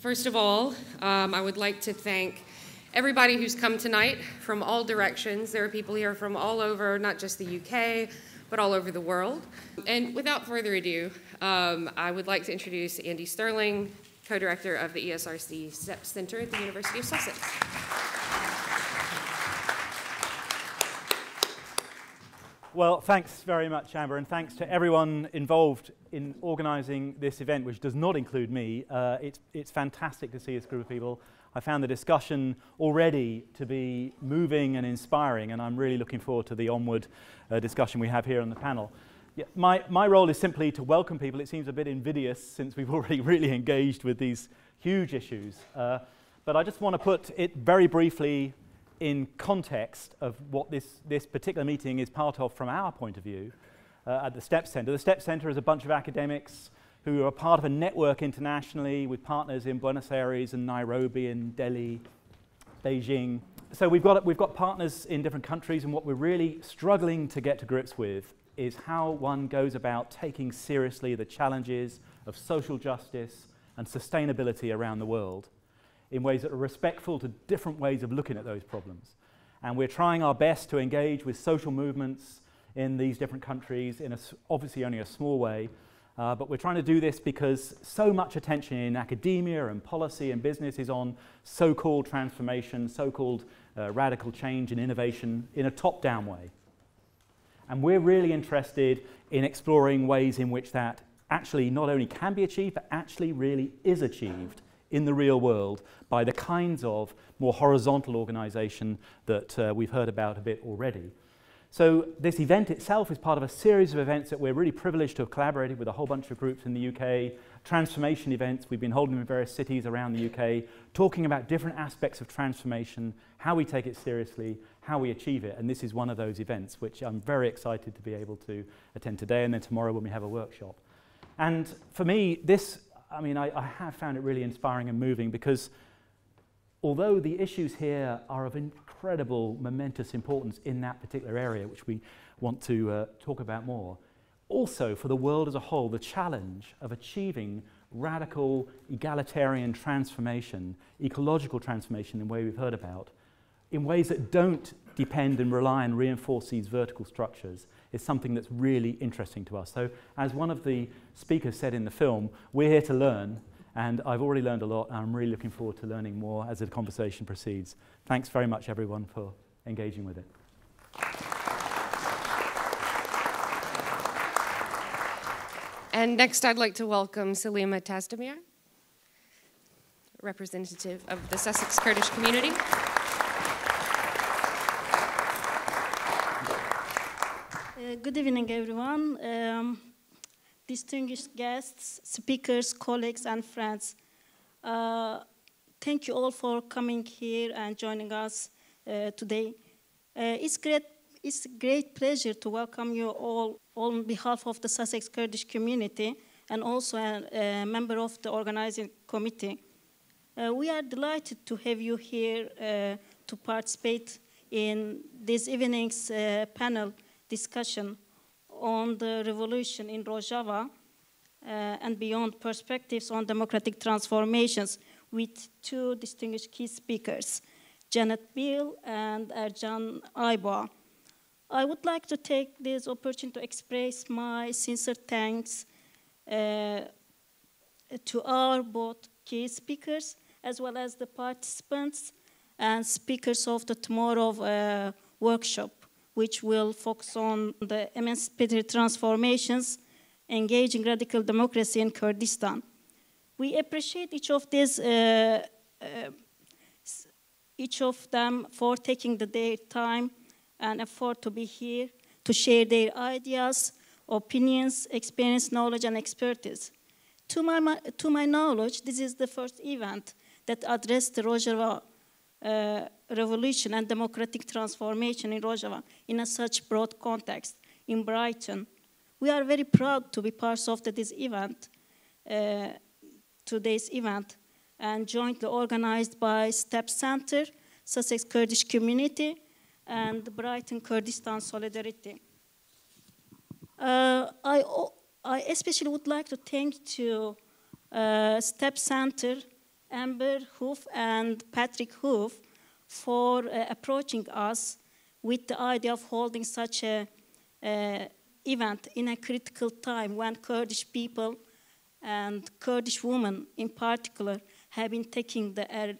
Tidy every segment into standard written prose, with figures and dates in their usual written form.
First of all, I would like to thank everybody who's come tonight from all directions. There are people here from all over, not just the UK, but all over the world. And without further ado, I would like to introduce Andy Sterling, co-director of the ESRC Steps Center at the University of Sussex. Well, thanks very much, Amber, and thanks to everyone involved in organising this event, which does not include me. It's fantastic to see this group of people. I found the discussion already to be moving and inspiring, and I'm really looking forward to the onward discussion we have here on the panel. Yeah, my role is simply to welcome people. It seems a bit invidious since we've already really engaged with these huge issues. But I just want to put it very briefly in context of what this particular meeting is part of from our point of view at the Steps Center. The Steps Center is a bunch of academics who are part of a network internationally with partners in Buenos Aires and Nairobi and Delhi, Beijing. So we've got partners in different countries, and what we're really struggling to get to grips with is how one goes about taking seriously the challenges of social justice and sustainability around the world in ways that are respectful to different ways of looking at those problems. And we're trying our best to engage with social movements in these different countries in obviously only a small way, but we're trying to do this because so much attention in academia and policy and business is on so-called transformation, so-called radical change and innovation in a top-down way. And we're really interested in exploring ways in which that actually not only can be achieved, but actually really is achieved in the real world by the kinds of more horizontal organisation that we've heard about a bit already. So this event itself is part of a series of events that we're really privileged to have collaborated with a whole bunch of groups in the UK, transformation events we've been holding in various cities around the UK, talking about different aspects of transformation, how we take it seriously, how we achieve it, and this is one of those events which I'm very excited to be able to attend today and then tomorrow when we have a workshop. And for me, this, I mean, I have found it really inspiring and moving because although the issues here are of incredible, momentous importance in that particular area, which we want to talk about more, also for the world as a whole, the challenge of achieving radical, egalitarian transformation, ecological transformation in the way we've heard about, in ways that don't depend and rely and reinforce these vertical structures, is something that's really interesting to us. So, as one of the speakers said in the film, we're here to learn. And I've already learned a lot, and I'm really looking forward to learning more as the conversation proceeds. Thanks very much, everyone, for engaging with it. And next, I'd like to welcome Selima Tazdemir, representative of the Sussex Kurdish Community. Good evening, everyone. Distinguished guests, speakers, colleagues, and friends. Thank you all for coming here and joining us today. It's a great pleasure to welcome you all on behalf of the Sussex Kurdish community and also a member of the organizing committee. We are delighted to have you here to participate in this evening's panel discussion on the revolution in Rojava and beyond, perspectives on democratic transformations, with two distinguished key speakers, Janet Beale and Ercan Ayba. I would like to take this opportunity to express my sincere thanks to our both key speakers, as well as the participants and speakers of the tomorrow workshop, which will focus on the emancipatory transformations engaging radical democracy in Kurdistan. We appreciate each of them for taking their time and effort to be here, to share their ideas, opinions, experience, knowledge, and expertise. To my knowledge, this is the first event that addressed the Rojava revolution and democratic transformation in Rojava in a such broad context in Brighton. We are very proud to be part of today's event, and jointly organized by STEPS Center, Sussex Kurdish Community, and Brighton Kurdistan Solidarity. I especially would like to thank STEPS Center Amber Huff and Patrick Huff for approaching us with the idea of holding such an event in a critical time when Kurdish people and Kurdish women in particular have been taking the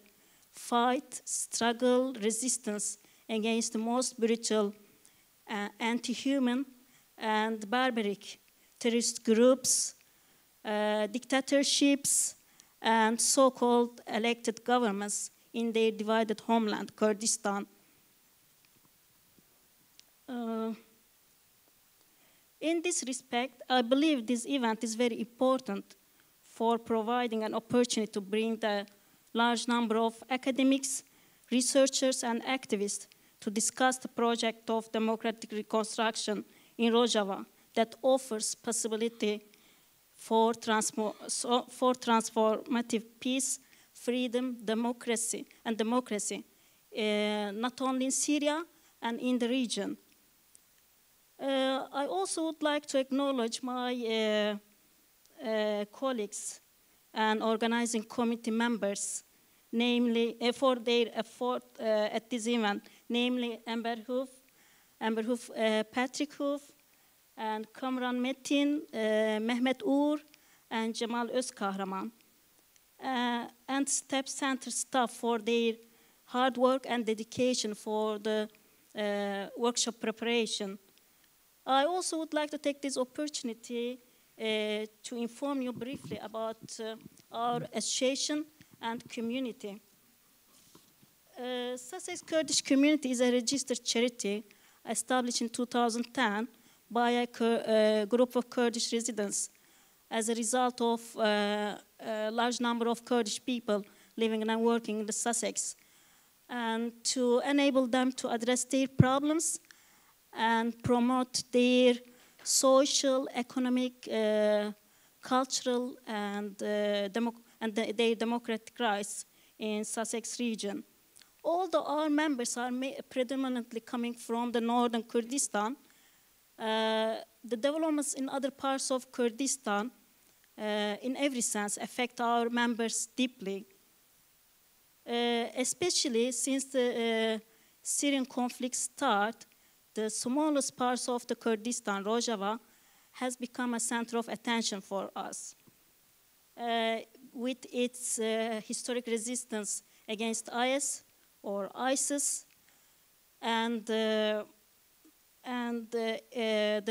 fight, struggle, resistance against the most brutal, anti-human and barbaric terrorist groups, dictatorships, and so-called elected governments in their divided homeland, Kurdistan. In this respect, I believe this event is very important for providing an opportunity to bring the large number of academics, researchers, and activists to discuss the project of democratic reconstruction in Rojava that offers possibility for transformative peace, freedom, democracy, not only in Syria and in the region. I also would like to acknowledge my colleagues and organizing committee members, namely for their effort at this event, namely Amber Huff, Patrick Huff, and Kamran Matin, Mehmet Uğur, and Cemal Özkahraman, and Steps Center staff for their hard work and dedication for the workshop preparation. I also would like to take this opportunity to inform you briefly about our association and community. Sussex Kurdish Community is a registered charity established in 2010 by a group of Kurdish residents as a result of a large number of Kurdish people living and working in the Sussex, and to enable them to address their problems and promote their social, economic, cultural, and their democratic rights in Sussex region. Although our members are predominantly coming from the northern Kurdistan, the developments in other parts of Kurdistan, in every sense, affect our members deeply, especially since the Syrian conflict started. The smallest parts of the Kurdistan, Rojava, has become a center of attention for us. With its historic resistance against IS or ISIS, and the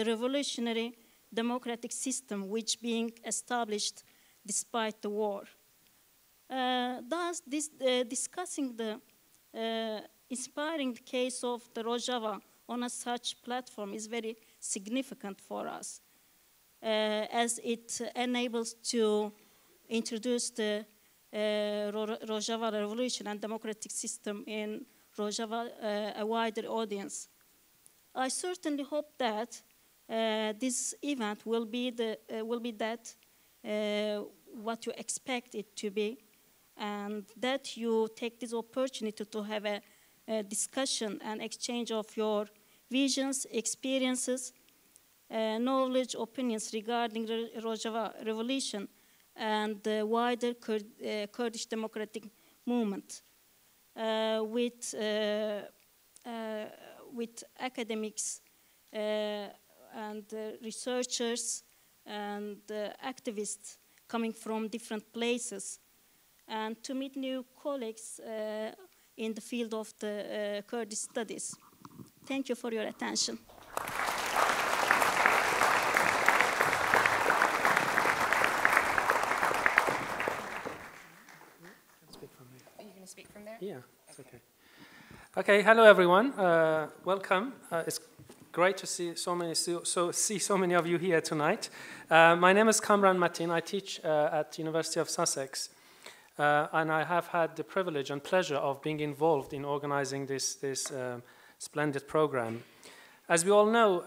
revolutionary democratic system which being established despite the war. Thus, discussing the inspiring case of the Rojava on a such platform is very significant for us, as it enables to introduce the Rojava revolution and democratic system in Rojava a wider audience. I certainly hope that this event will be what you expect it to be, and that you take this opportunity to have a discussion and exchange of your visions, experiences, knowledge, opinions regarding the Rojava revolution and the wider Kurdish democratic movement with academics and researchers and activists coming from different places, and to meet new colleagues in the field of the Kurdish studies. Thank you for your attention. Are you going to speak from there? Yeah, it's okay. Okay, hello everyone. Welcome. It's great to see so many of you here tonight. My name is Kamran Matin. I teach at University of Sussex. And I have had the privilege and pleasure of being involved in organizing this splendid program. As we all know,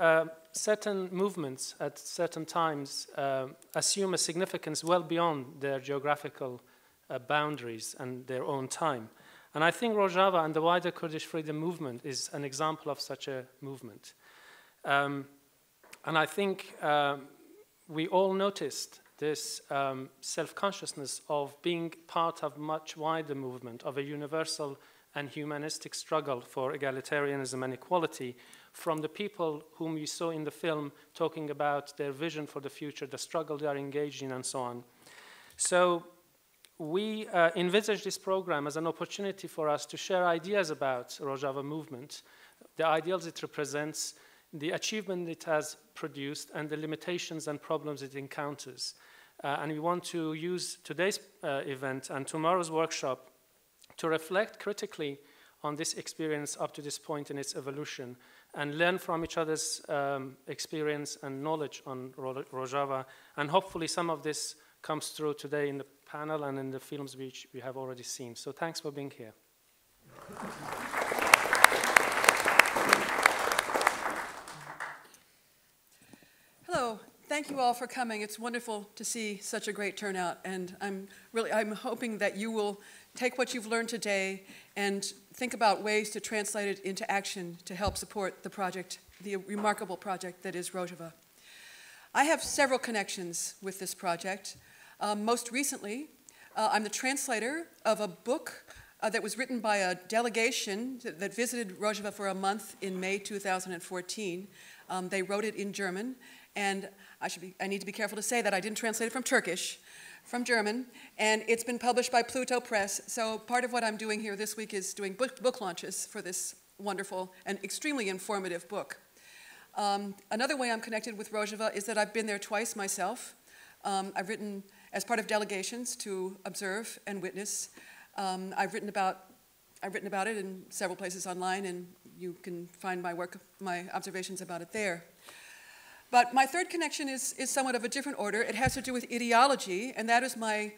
certain movements at certain times assume a significance well beyond their geographical boundaries and their own time. And I think Rojava and the wider Kurdish freedom movement is an example of such a movement. And I think we all noticed this self-consciousness of being part of much wider movement, of a universal and humanistic struggle for egalitarianism and equality, from the people whom you saw in the film talking about their vision for the future, the struggle they are engaged in, and so on. So we envisage this program as an opportunity for us to share ideas about Rojava movement, the ideals it represents, the achievement it has produced, and the limitations and problems it encounters. And we want to use today's event and tomorrow's workshop to reflect critically on this experience up to this point in its evolution and learn from each other's experience and knowledge on Rojava. And hopefully some of this comes through today in the panel and in the films which we have already seen. So thanks for being here. Hello, thank you all for coming. It's wonderful to see such a great turnout, and I'm hoping that you will take what you've learned today and think about ways to translate it into action to help support the project, the remarkable project that is Rojava. I have several connections with this project. Most recently, I'm the translator of a book that was written by a delegation that visited Rojava for a month in May 2014. They wrote it in German, and I need to be careful to say that I didn't translate it from Turkish, from German, and it's been published by Pluto Press. So part of what I'm doing here this week is doing book launches for this wonderful and extremely informative book. Another way I'm connected with Rojava is that I've been there twice myself. I've written as part of delegations to observe and witness. I've written about it in several places online, and you can find my work, my observations about it there. But my third connection is somewhat of a different order. It has to do with ideology, and that is my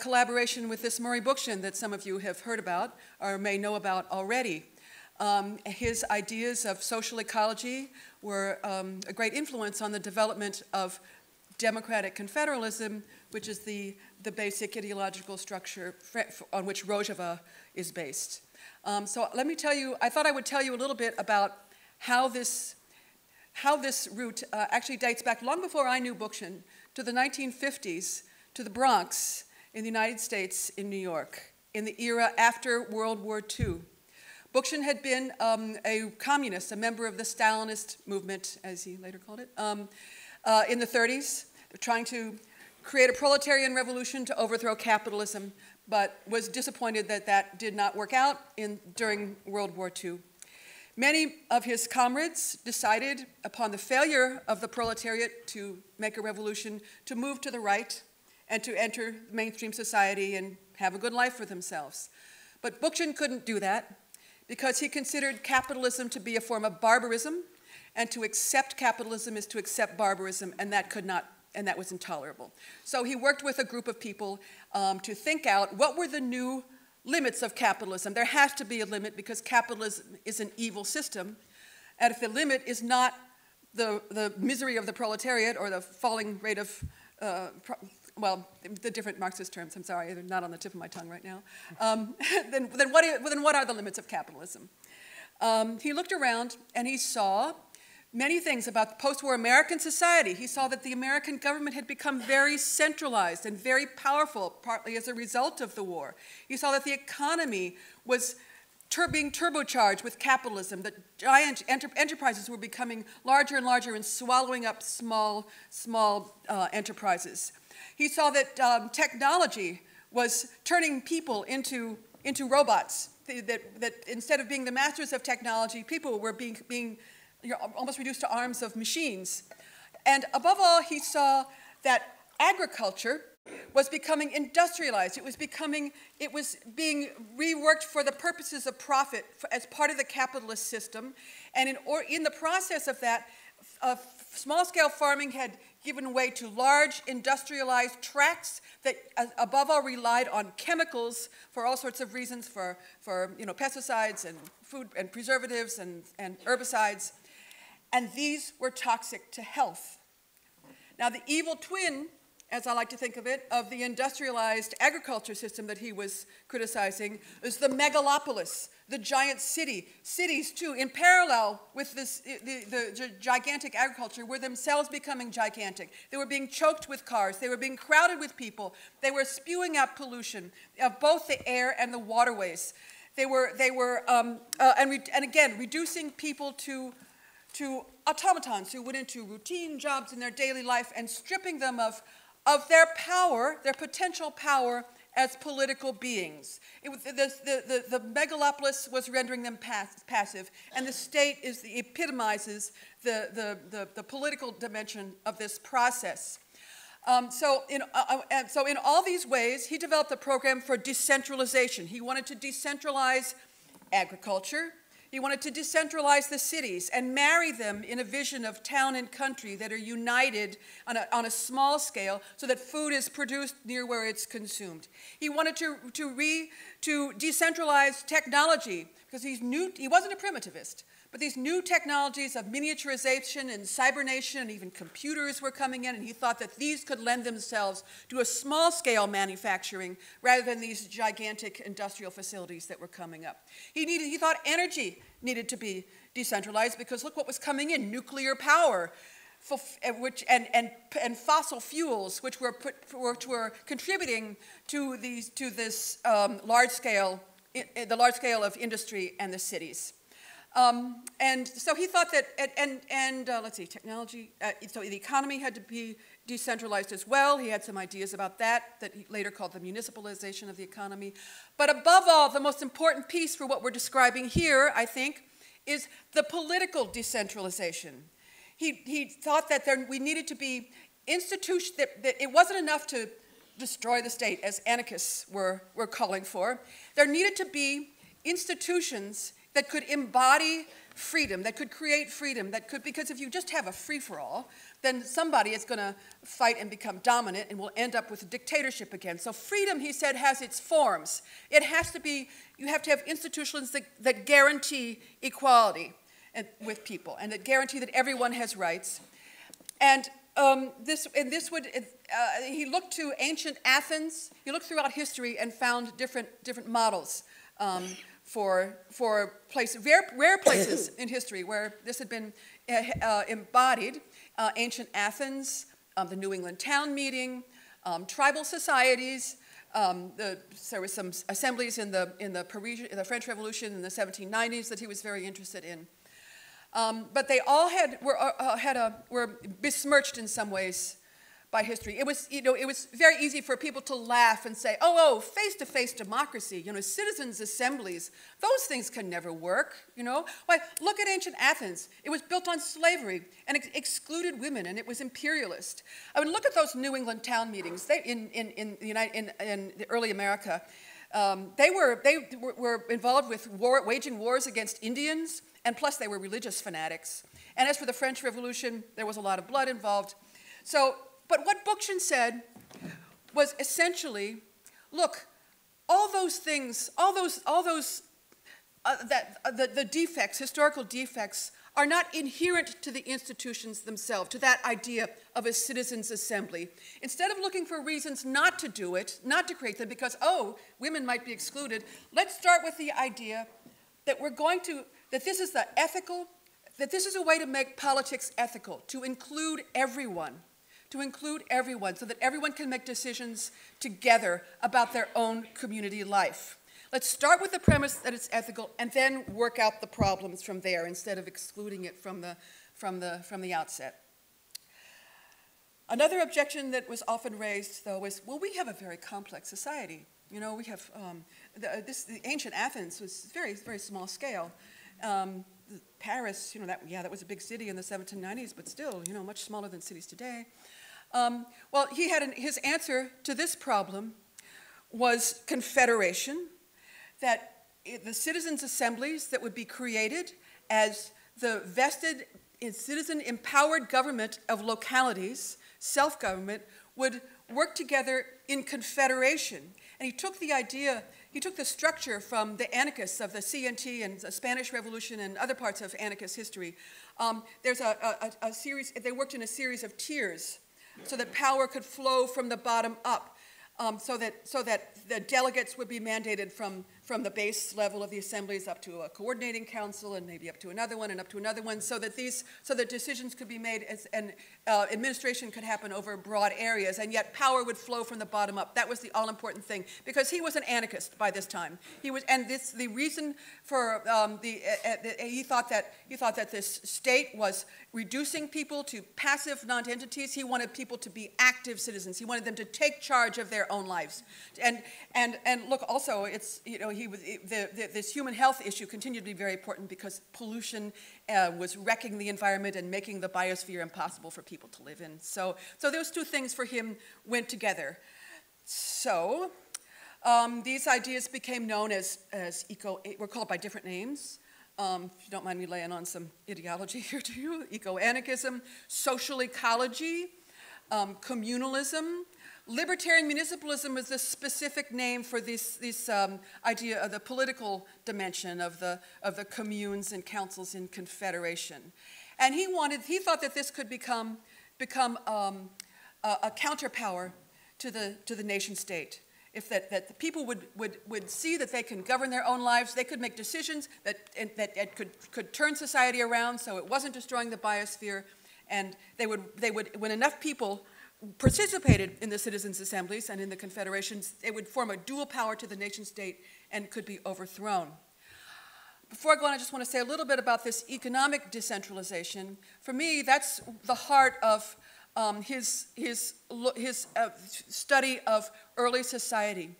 collaboration with this Murray Bookchin that some of you have heard about or may know about already. His ideas of social ecology were a great influence on the development of democratic confederalism, which is the basic ideological structure on which Rojava is based. So let me tell you, I thought I would tell you a little bit about how this route actually dates back long before I knew Bookchin, to the 1950s, to the Bronx in the United States in New York, in the era after World War II. Bookchin had been a communist, a member of the Stalinist movement, as he later called it, in the 30s, trying to create a proletarian revolution to overthrow capitalism, but was disappointed that that did not work out during World War II. Many of his comrades decided, upon the failure of the proletariat to make a revolution, to move to the right and to enter mainstream society and have a good life for themselves. But Bookchin couldn't do that because he considered capitalism to be a form of barbarism, and to accept capitalism is to accept barbarism, and that was intolerable. So he worked with a group of people to think out what were the new limits of capitalism. There has to be a limit because capitalism is an evil system. And if the limit is not the misery of the proletariat or the falling rate of, well, the different Marxist terms, I'm sorry, they're not on the tip of my tongue right now, then what are the limits of capitalism? He looked around and he saw many things about post-war American society. He saw that the American government had become very centralized and very powerful, partly as a result of the war. He saw that the economy was being turbocharged with capitalism, that giant enterprises were becoming larger and larger and swallowing up small enterprises. He saw that technology was turning people into robots, that instead of being the masters of technology, people were being you're almost reduced to arms of machines. And above all, he saw that agriculture was becoming industrialized. It was being reworked for the purposes of profit as part of the capitalist system. And in the process of that, small-scale farming had given way to large industrialized tracts that above all relied on chemicals for all sorts of reasons, for pesticides and food and preservatives and herbicides. And these were toxic to health. Now, the evil twin as I like to think of it, of the industrialized agriculture system that he was criticizing is the megalopolis, the giant city. Cities, too, in parallel with this, the gigantic agriculture, were themselves becoming gigantic. They were being choked with cars. They were being crowded with people. They were spewing out pollution of both the air and the waterways. They were, and again, reducing people to automatons who went into routine jobs in their daily life and stripping them of their power, their potential power as political beings. The megalopolis was rendering them passive, and the state epitomizes the political dimension of this process. So in all these ways, he developed a program for decentralization. He wanted to decentralize agriculture. He wanted to decentralize the cities and marry them in a vision of town and country that are united on a small scale so that food is produced near where it's consumed. He wanted to decentralize technology because he wasn't a primitivist, but these new technologies of miniaturization and cybernation and even computers were coming in, and he thought that these could lend themselves to a small-scale manufacturing rather than these gigantic industrial facilities that were coming up. He thought energy needed to be decentralized because look what was coming in, nuclear power. And fossil fuels, which were contributing to this large scale of industry and the cities. And so he thought that, so the economy had to be decentralized as well. He had some ideas about that he later called the municipalization of the economy. But above all, the most important piece for what we're describing here, I think, is the political decentralization. He thought that we needed to be institutions, that it wasn't enough to destroy the state, as anarchists were calling for. There needed to be institutions that could embody freedom, that could create freedom, because if you just have a free-for-all, then somebody is going to fight and become dominant and we'll end up with a dictatorship again. So freedom, he said, has its forms. It has to be, you have to have institutions that guarantee equality with people and that guarantee that everyone has rights. He looked to ancient Athens, he looked throughout history and found different models for rare places in history where this had been embodied. Ancient Athens, the New England town meeting, tribal societies. There were some assemblies in the French Revolution in the 1790s that he was very interested in. But they all were besmirched in some ways by history. It was very easy for people to laugh and say, oh, face-to-face democracy, citizens' assemblies, those things can never work, Why, look at ancient Athens. It was built on slavery and excluded women, and it was imperialist. I mean, look at those New England town meetings in the early America. They were involved with waging wars against Indians, and plus they were religious fanatics. And as for the French Revolution, there was a lot of blood involved. But what Bookchin said was essentially, look, all those defects, historical defects, are not inherent to the institutions themselves, to that idea of a citizens' assembly. Instead of looking for reasons not to do it, not to create them, because, women might be excluded, let's start with the idea that this is a way to make politics ethical, to include everyone, so that everyone can make decisions together about their own community life. Let's start with the premise that it's ethical and then work out the problems from there instead of excluding it from the outset. Another objection that was often raised, though, is, we have a very complex society. We have, the ancient Athens was very, very small scale. Paris, that was a big city in the 1790s, but still, much smaller than cities today. He had his answer to this problem was confederation, that the citizens' assemblies that would be created as the vested citizen-empowered government of localities, self-government, would work together in confederation. And he took the structure from the anarchists of the CNT and the Spanish Revolution and other parts of anarchist history. There's a series, they worked in a series of tiers. so that power could flow from the bottom up, so that the delegates would be mandated from the base level of the assemblies up to a coordinating council and maybe up to another one and up to another one, so that decisions could be made and administration could happen over broad areas, and yet power would flow from the bottom up. That was the all-important thing, because he was an anarchist by this time. He was, and this the reason for he thought that this state was reducing people to passive non-entities. He wanted people to be active citizens. He wanted them to take charge of their own lives. And look, also it's, you know, this human health issue continued to be very important because pollution was wrecking the environment and making the biosphere impossible for people to live in. So those two things for him went together. So these ideas became known as eco, were called by different names. If you don't mind me laying on some ideology here to you: eco-anarchism, social ecology, communalism. Libertarian municipalism is the specific name for this idea of the political dimension of the communes and councils in confederation, and he thought that this could become a counterpower to the nation state. If that the people would see that they can govern their own lives, they could make decisions that could turn society around, so it wasn't destroying the biosphere, and they would when enough people participated in the citizens' assemblies and in the confederations, it would form a dual power to the nation state and could be overthrown. Before I go on, I just want to say a little bit about this economic decentralization. For me, that's the heart of his study of early society,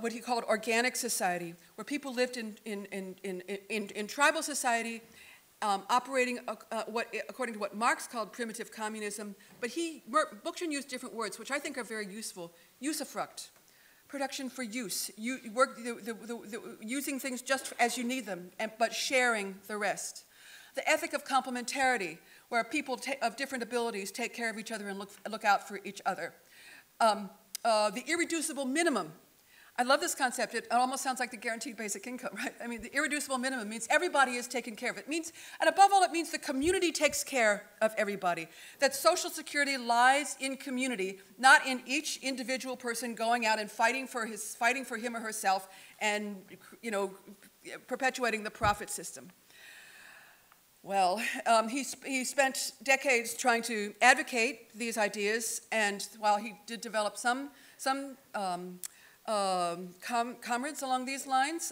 what he called organic society, where people lived in tribal society, operating according to what Marx called primitive communism, but Bookchin used different words, which I think are very useful: usufruct, production for use, using things just as you need them, but sharing the rest. The ethic of complementarity, where people of different abilities take care of each other and look out for each other. The irreducible minimum. I love this concept. It almost sounds like the guaranteed basic income, right? I mean, the irreducible minimum means everybody is taken care of. It means, and above all, it means the community takes care of everybody. That social security lies in community, not in each individual person going out and fighting for him or herself, and, you know, perpetuating the profit system. Well, he spent decades trying to advocate these ideas, and while he did develop some comrades along these lines.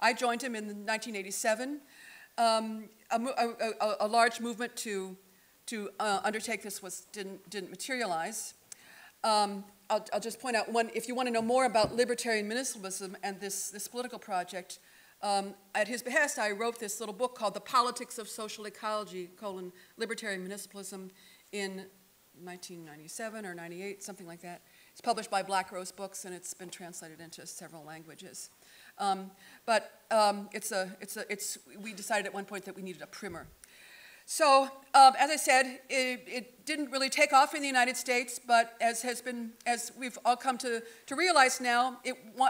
I joined him in 1987, a large movement to undertake this didn't materialize. I'll just point out one, if you want to know more about libertarian municipalism and this political project, at his behest I wrote this little book called The Politics of Social Ecology, Libertarian Municipalism, in 1997 or 98, something like that. It's published by Black Rose Books, and it's been translated into several languages. We decided at one point that we needed a primer. So, as I said, it didn't really take off in the United States, but as we've all come to realize now,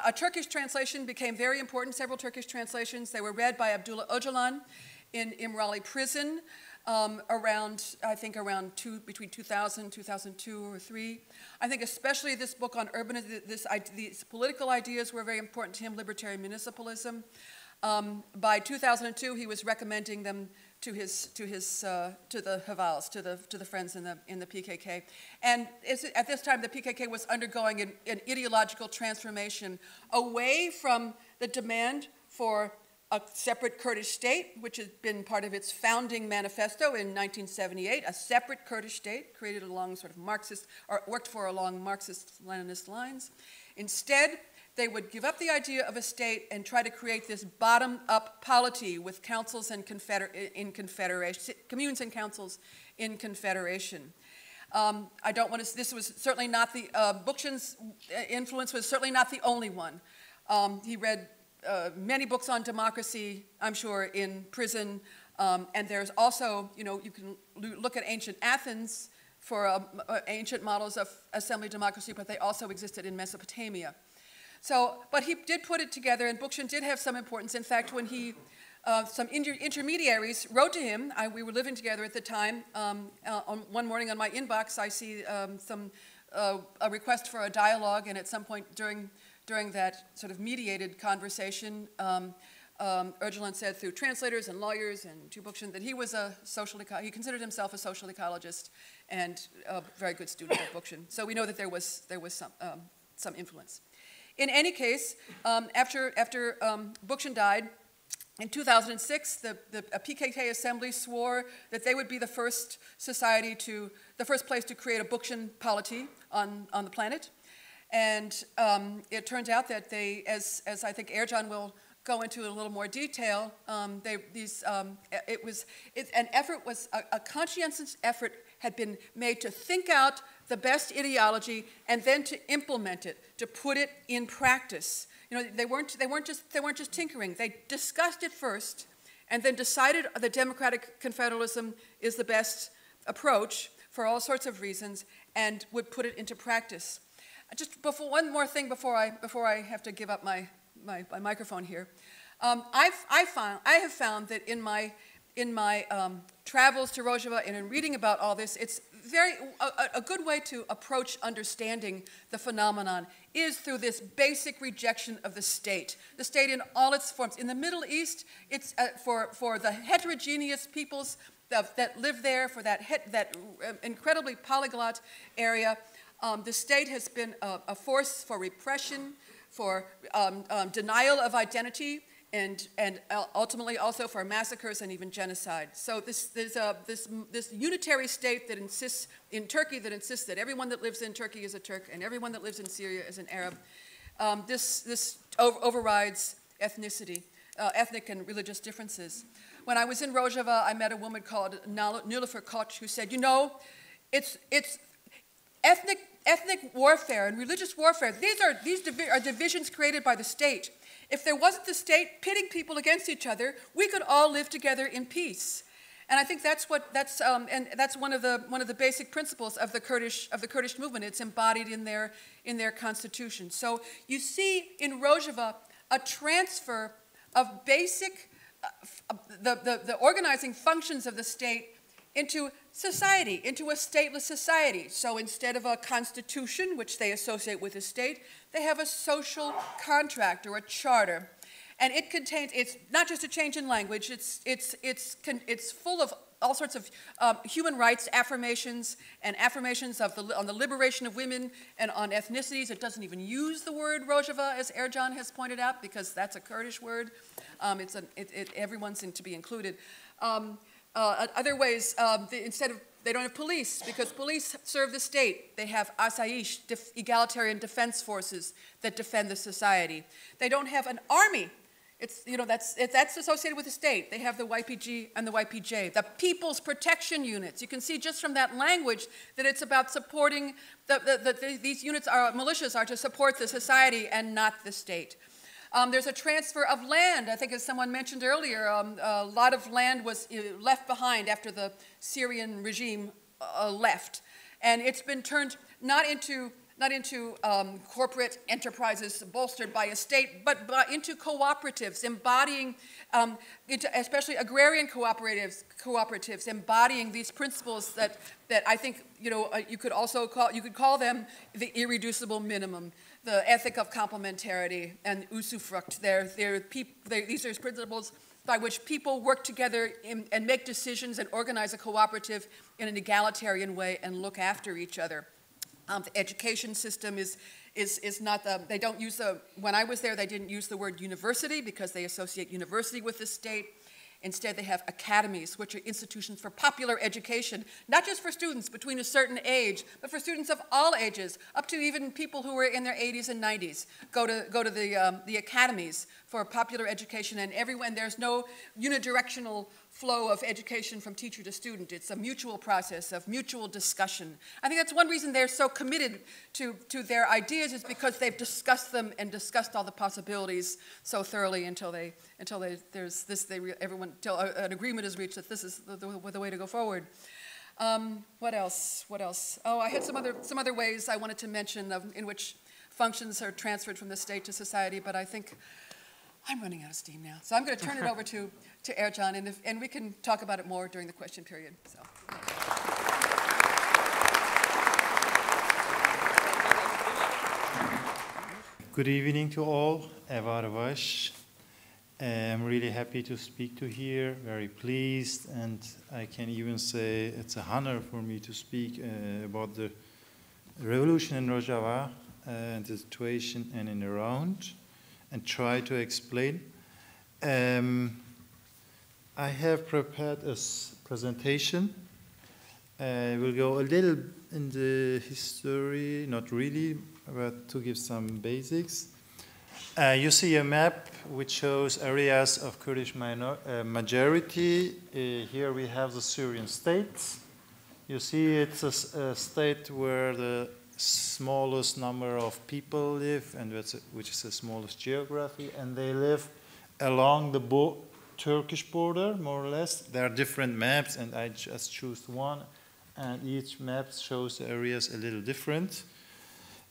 a Turkish translation became very important. Several Turkish translations. They were read by Abdullah Öcalan in Imrali prison between 2000, 2002, or 3. I think especially this book on these political ideas were very important to him, libertarian municipalism. By 2002, he was recommending them to the Havals, to the friends in the PKK, and at this time the PKK was undergoing an ideological transformation away from the demand for a separate Kurdish state, which had been part of its founding manifesto in 1978, a separate Kurdish state created along sort of Marxist, or worked for along Marxist-Leninist lines. Instead, they would give up the idea of a state and try to create this bottom-up polity with councils and communes and councils in confederation. I don't want to. This was certainly not the Bookchin's influence was certainly not the only one. He read many books on democracy, I'm sure, in prison, and there's also, you know, you can look at ancient Athens for ancient models of assembly democracy, but they also existed in Mesopotamia. So, but he did put it together, and Bookchin did have some importance. In fact, when he some intermediaries wrote to him. We were living together at the time. One morning on my inbox, I see a request for a dialogue, and at some point during that sort of mediated conversation, Öcalan said through translators and lawyers and Bookchin that he was a social he considered himself a social ecologist and a very good student of Bookchin. So we know that there was some influence. In any case, after Bookchin died in 2006, a PKK assembly swore that they would be the first society to place to create a Bookchin polity on the planet, and it turned out that they, as I think Ercan will go into in a little more detail, a conscientious effort had been made to think out the best ideology and then to implement it, to put it in practice. You know, they weren't just tinkering. They discussed it first, and then decided that democratic confederalism is the best approach for all sorts of reasons, and would put it into practice. Just before, one more thing before I have to give up my microphone here. I have found that in my travels to Rojava and in reading about all this, it's a good way to approach understanding the phenomenon is through this basic rejection of the state in all its forms. In the Middle East, it's for the heterogeneous peoples that live there, for that incredibly polyglot area, the state has been a force for repression, for denial of identity, and ultimately also for massacres and even genocide. So this unitary state that insists in Turkey, that insists that everyone that lives in Turkey is a Turk and everyone that lives in Syria is an Arab. This overrides ethnicity, ethnic and religious differences. When I was in Rojava, I met a woman called Nilüfer Koç, who said, you know, it's ethnic warfare and religious warfare, these are divisions created by the state. If there wasn't the state pitting people against each other, we could all live together in peace. And I think that's one of the basic principles of the Kurdish movement. It's embodied in their constitution. So you see in Rojava a transfer of basic the organizing functions of the state into society, into a stateless society. So instead of a constitution, which they associate with a state, they have a social contract or a charter. And it contains, it's not just a change in language, it's full of all sorts of human rights affirmations and affirmations on the liberation of women and on ethnicities. It doesn't even use the word Rojava, as Ercan has pointed out, because that's a Kurdish word. Everyone's to be included. Other ways, they don't have police because police serve the state. They have asayish, egalitarian defense forces that defend the society. They don't have an army. That's associated with the state. They have the YPG and the YPJ, the People's Protection Units. You can see just from that language that it's about supporting, these units, militias are to support the society and not the state. There's a transfer of land. I think as someone mentioned earlier, a lot of land was left behind after the Syrian regime left. And it's been turned not into corporate enterprises bolstered by a state, but into cooperatives embodying, especially agrarian cooperatives embodying these principles that I think you could call them the irreducible minimum, the ethic of complementarity and usufruct. These are principles by which people work together and make decisions and organize a cooperative in an egalitarian way and look after each other. The education system is not the, they don't use the, when I was there, they didn't use the word university because they associate university with the state. Instead, they have academies, which are institutions for popular education, not just for students between a certain age, but for students of all ages, up to even people who were in their 80s and 90s, go to the academies for popular education, and everyone, there's no unidirectional flow of education from teacher to student. It's a mutual process of mutual discussion. I think that's one reason they're so committed to their ideas is because they've discussed them and discussed all the possibilities so thoroughly until an agreement is reached that this is the way to go forward. What else? Oh, I had some other ways I wanted to mention in which functions are transferred from the state to society, but I think I'm running out of steam now, so I'm going to turn it over to Ercan, and we can talk about it more during the question period. So. Good evening to all. I'm really happy to speak to here, very pleased, and I can even say it's an honor for me to speak about the revolution in Rojava and the situation and in Iran, and try to explain. I have prepared a presentation. We'll go a little in the history, not really, but to give some basics. You see a map which shows areas of Kurdish majority. Here we have the Syrian state. You see it's a state where the smallest number of people live, and which is the smallest geography, and they live along the Turkish border, more or less. There are different maps, and I just choose one, and each map shows the areas a little different.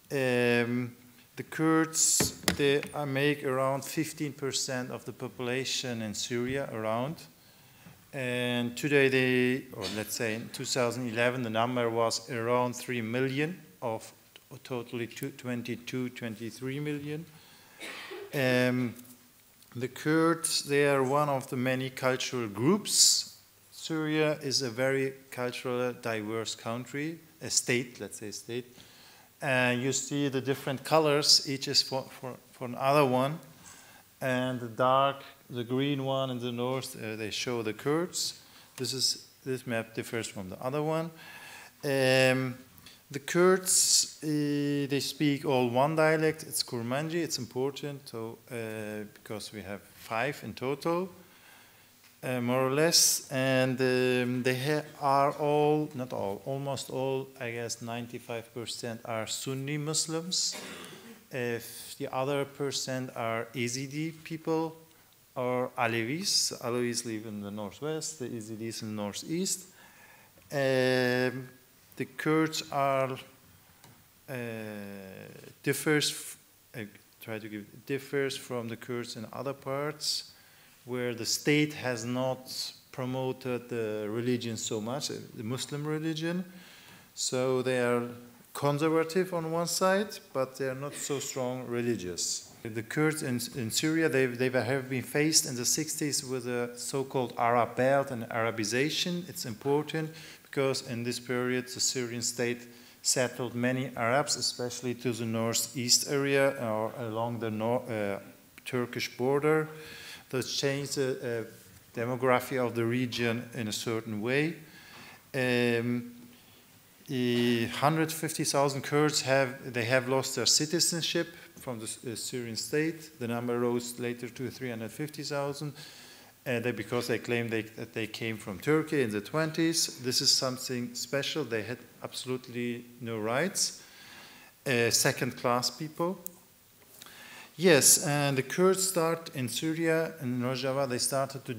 The Kurds, they make around 15% of the population in Syria, around. And today they, or let's say in 2011, the number was around 3 million of totally 23 million. The Kurds, they are one of the many cultural groups. Syria is a very culturally diverse country, a state, let's say state. You see the different colors, each is for another one, and the dark, the green one in the north, they show the Kurds. This map differs from the other one. The Kurds, they speak all one dialect, it's Kurmanji, it's important, so, because we have 5 in total, more or less, and they are all, not all, almost all, I guess 95% are Sunni Muslims. If the other % are Yazidi people or Alevis. Alevis live in the northwest, the Yazidis in the northeast. The Kurds are differs from the Kurds in other parts, where the state has not promoted the religion so much, the Muslim religion. So they are conservative on one side, but they are not so strong religious. The Kurds in Syria, they have been faced in the 60s with a so-called Arab belt and Arabization. It's important because in this period, the Syrian state settled many Arabs, especially to the northeast area or along the Turkish border. That changed the demography of the region in a certain way. 150,000 Kurds have lost their citizenship from the Syrian state. The number rose later to 350,000 because they claimed that they came from Turkey in the 20s. This is something special. They had absolutely no rights. Second-class people. Yes, and the Kurds start in Syria, in Rojava, they started to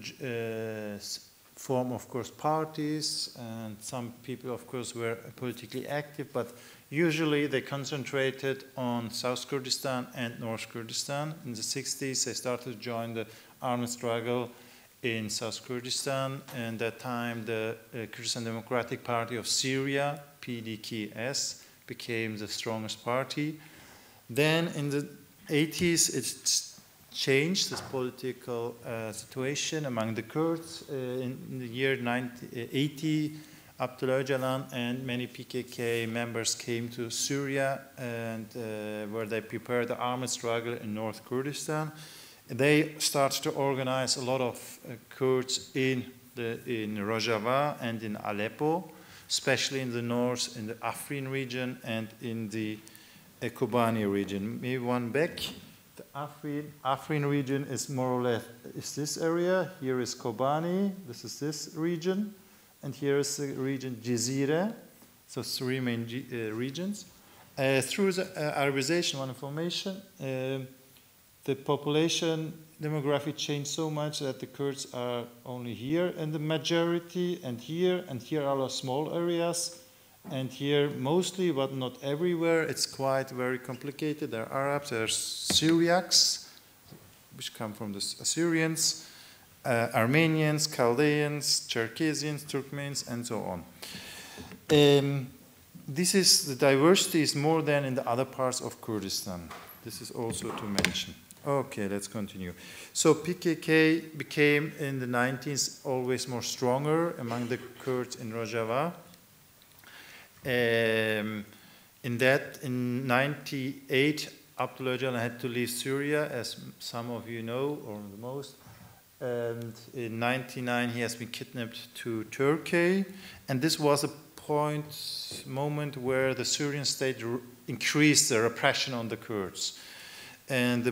form, of course, parties, and some people, of course, were politically active, but usually they concentrated on South Kurdistan and North Kurdistan. In the 60s, they started to join the armed struggle in South Kurdistan, and at that time, the Kurdistan Democratic Party of Syria, PDKS, became the strongest party. Then in the 80s, it's changed this political situation among the Kurds. In the year 1980, Abdullah Öcalan and many PKK members came to Syria, and where they prepared the armed struggle in North Kurdistan. They started to organize a lot of Kurds in Rojava and in Aleppo, especially in the north, in the Afrin region and in the Kobani region. Maybe one back. The Afrin region is more or less is this area. Here is Kobani. This is this region, and here is the region Jezira. So 3 main regions. Through the Arabization, one information, the population demography changed so much that the Kurds are only here in the majority, and here are the small areas. And here, mostly, but not everywhere, it's quite very complicated. There are Arabs, there are Syriacs, which come from the Assyrians, Armenians, Chaldeans, Cherkesians, Turkmens, and so on. This is, the diversity is more than in the other parts of Kurdistan. This is also to mention. Okay, let's continue. So PKK became in the 1990s always more stronger among the Kurds in Rojava. In 1998, Abdullah Öcalan had to leave Syria, as some of you know, or the most. And in 1999, he has been kidnapped to Turkey. And this was a moment where the Syrian state increased the repression on the Kurds. And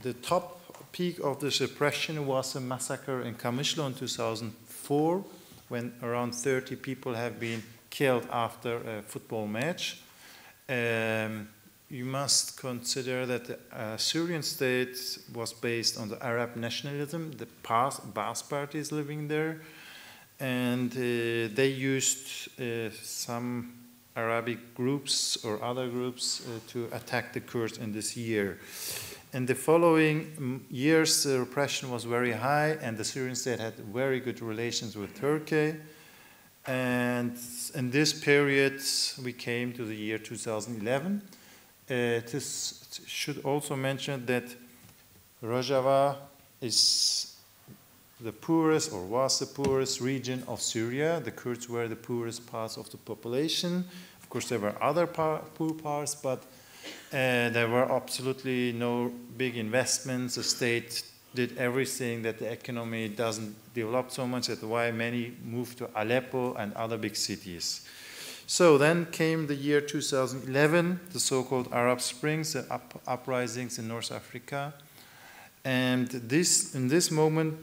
the top peak of this repression was a massacre in Kamishlo in 2004, when around 30 people have been killed after a football match. You must consider that the Syrian state was based on the Arab nationalism, the Baas parties living there, and they used some Arabic groups or other groups to attack the Kurds in this year. In the following years, the repression was very high, and the Syrian state had very good relations with Turkey. And in this period, we came to the year 2011. This should also mention that Rojava is the poorest, or was the poorest, region of Syria. The Kurds were the poorest parts of the population. Of course, there were other poor parts, but there were absolutely no big investments. The state did everything that the economy doesn't develop so much. That's why many moved to Aleppo and other big cities. So then came the year 2011, the so-called Arab Springs, the uprisings in North Africa. And this, in this moment,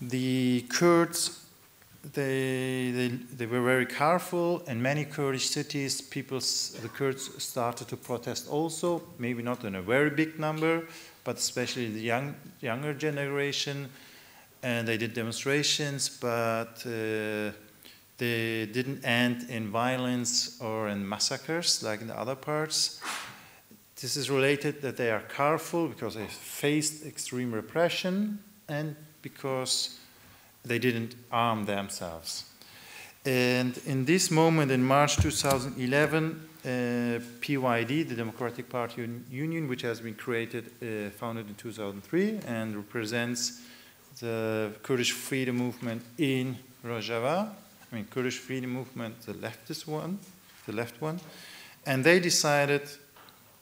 the Kurds, they were very careful. In many Kurdish cities, the Kurds started to protest also, maybe not in a very big number, but especially the younger generation. And they did demonstrations, but they didn't end in violence or in massacres like in the other parts. This is related that they are careful because they faced extreme repression and because they didn't arm themselves. And in this moment, in March 2011, PYD, the Democratic Party Union, which has been created, founded in 2003, and represents the Kurdish freedom movement in Rojava. I mean, Kurdish freedom movement, the leftist one, the left one. And they decided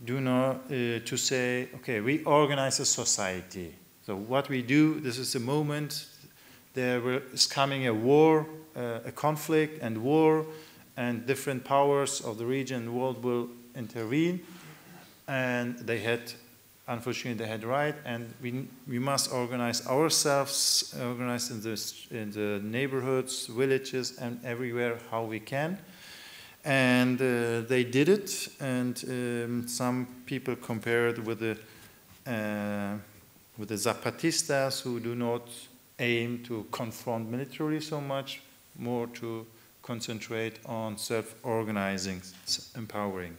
to say, okay, we organize a society. So what we do, this is the moment, there is coming a war, a conflict and war, and different powers of the region and the world will intervene. And they had, unfortunately, they had right, and we must organize ourselves, organize in the neighborhoods, villages, and everywhere how we can. And they did it, and some people compared with the Zapatistas, who do not aim to confront militarily so much, more to concentrate on self-organizing, empowering.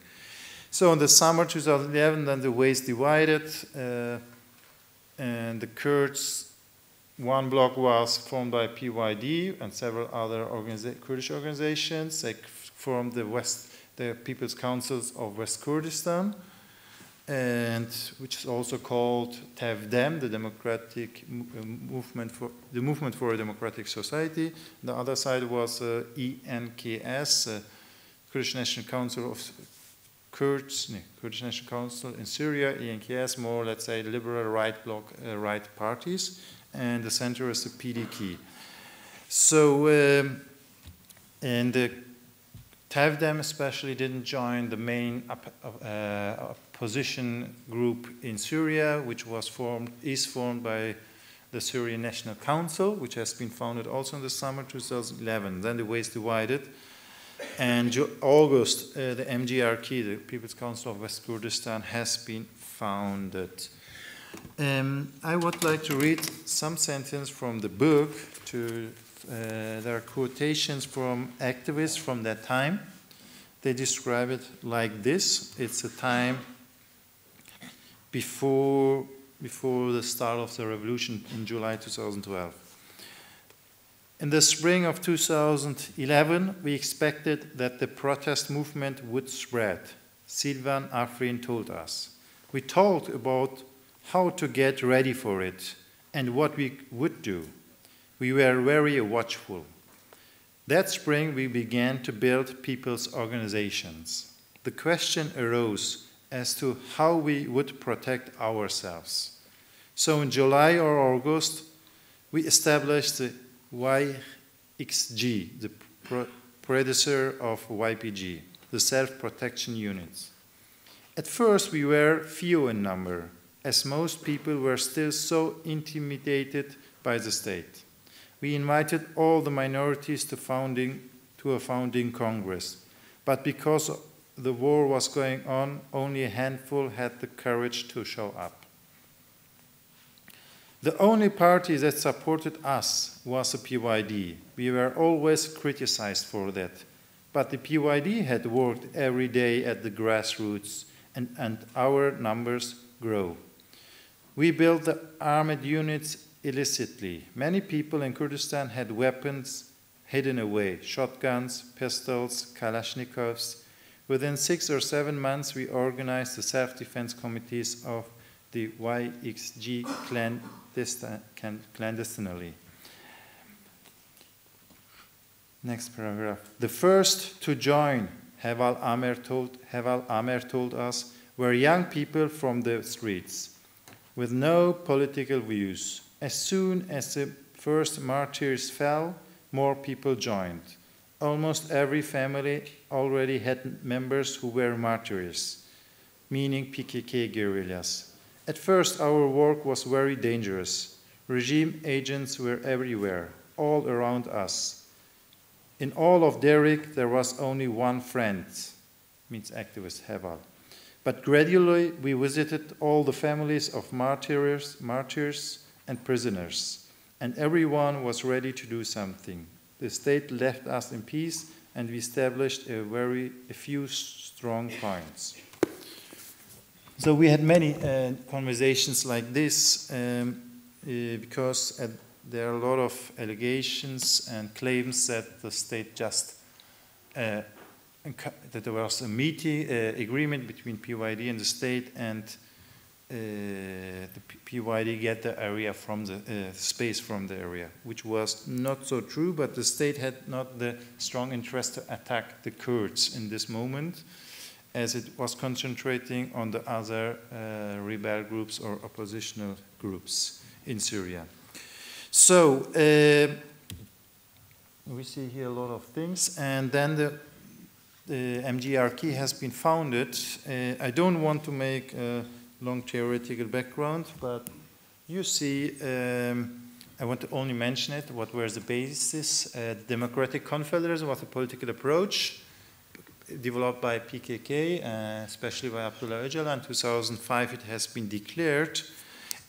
So in the summer 2011, then the ways divided, and the Kurds, one block was formed by PYD and several other Kurdish organizations. They formed the People's Councils of West Kurdistan, and which is also called TEVDEM, the Democratic Movement for the Movement for a Democratic Society. The other side was ENKS, Kurdish National Council of Kurds, Kurdish National Council in Syria. ENKS, more let's say liberal right bloc, right parties, and the center is the PDK. So and the TEVDEM especially didn't join the main opposition group in Syria, which was formed by the Syrian National Council, which has been founded also in the summer 2011. Then the ways divided. And in August, the MGRK, the People's Council of West Kurdistan, has been founded. I would like to read some sentence from the book to there are quotations from activists from that time. They describe it like this. It's a time before the start of the revolution in July 2012. In the spring of 2011, we expected that the protest movement would spread. Silvan Afrin told us. We talked about how to get ready for it and what we would do. We were very watchful. That spring, we began to build people's organizations. The question arose as to how we would protect ourselves. So in July or August, we established the YXG, the predecessor of YPG, the self-protection units. At first, we were few in number, as most people were still so intimidated by the state. We invited all the minorities to a founding congress, but because the war was going on, only a handful had the courage to show up. The only party that supported us was the PYD. We were always criticized for that. But the PYD had worked every day at the grassroots, and our numbers grow. We built the armed units illicitly. Many people in Kurdistan had weapons hidden away, shotguns, pistols, Kalashnikovs. Within 6 or 7 months, we organized the self-defense committees of the YXG clandestinely. Next paragraph. The first to join, Heval Amer told us, were young people from the streets with no political views. As soon as the first martyrs fell, more people joined. Almost every family already had members who were martyrs, meaning PKK guerrillas. At first, our work was very dangerous. Regime agents were everywhere, all around us. In all of Derek, there was only one friend, means activist Heval. But gradually, we visited all the families of martyrs and prisoners, and everyone was ready to do something. The state left us in peace, and we established a few strong points. So we had many conversations like this because there are a lot of allegations and claims that the state just that there was a meeting agreement between PYD and the state, and the PYD get the area from the space from the area, which was not so true. But the state had not the strong interest to attack the Kurds in this moment, as it was concentrating on the other rebel groups or oppositional groups in Syria. So we see here a lot of things. And then the MGRK has been founded. I don't want to make a long theoretical background, but you see, I want to only mention it, what were the basis. Democratic confederalism was a political approach developed by PKK, especially by Abdullah Öcalan. In 2005, it has been declared.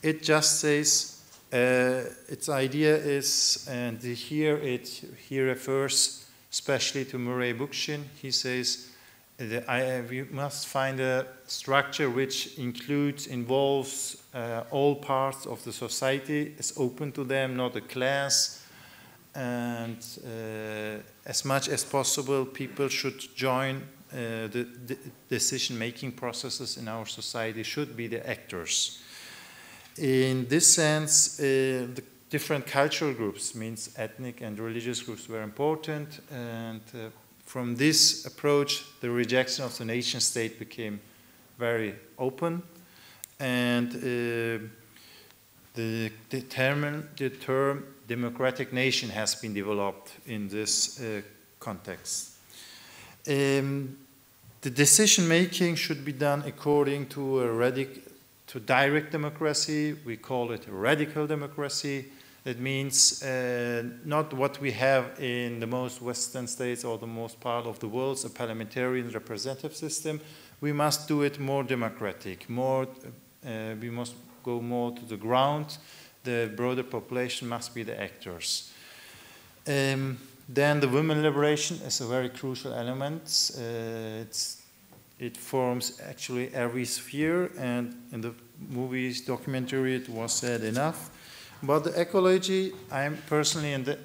It just says its idea is, and here he refers especially to Murray Bookchin. He says we must find a structure which includes, involves all parts of the society, is open to them, not a class. And as much as possible, people should join the decision-making processes in our society, should be the actors. In this sense, the different cultural groups, means ethnic and religious groups, were important. And from this approach, the rejection of the nation state became very open. And the term democratic nation has been developed in this context. The decision making should be done according to direct democracy. We call it radical democracy. That means not what we have in the most Western states or the most part of the world, a parliamentarian representative system. We must do it more democratic. More, we must go more to the ground. The broader population must be the actors. Then the women liberation is a very crucial element. It forms actually every sphere, and in the movies, documentary, it was said enough. About the ecology, I'm personally in the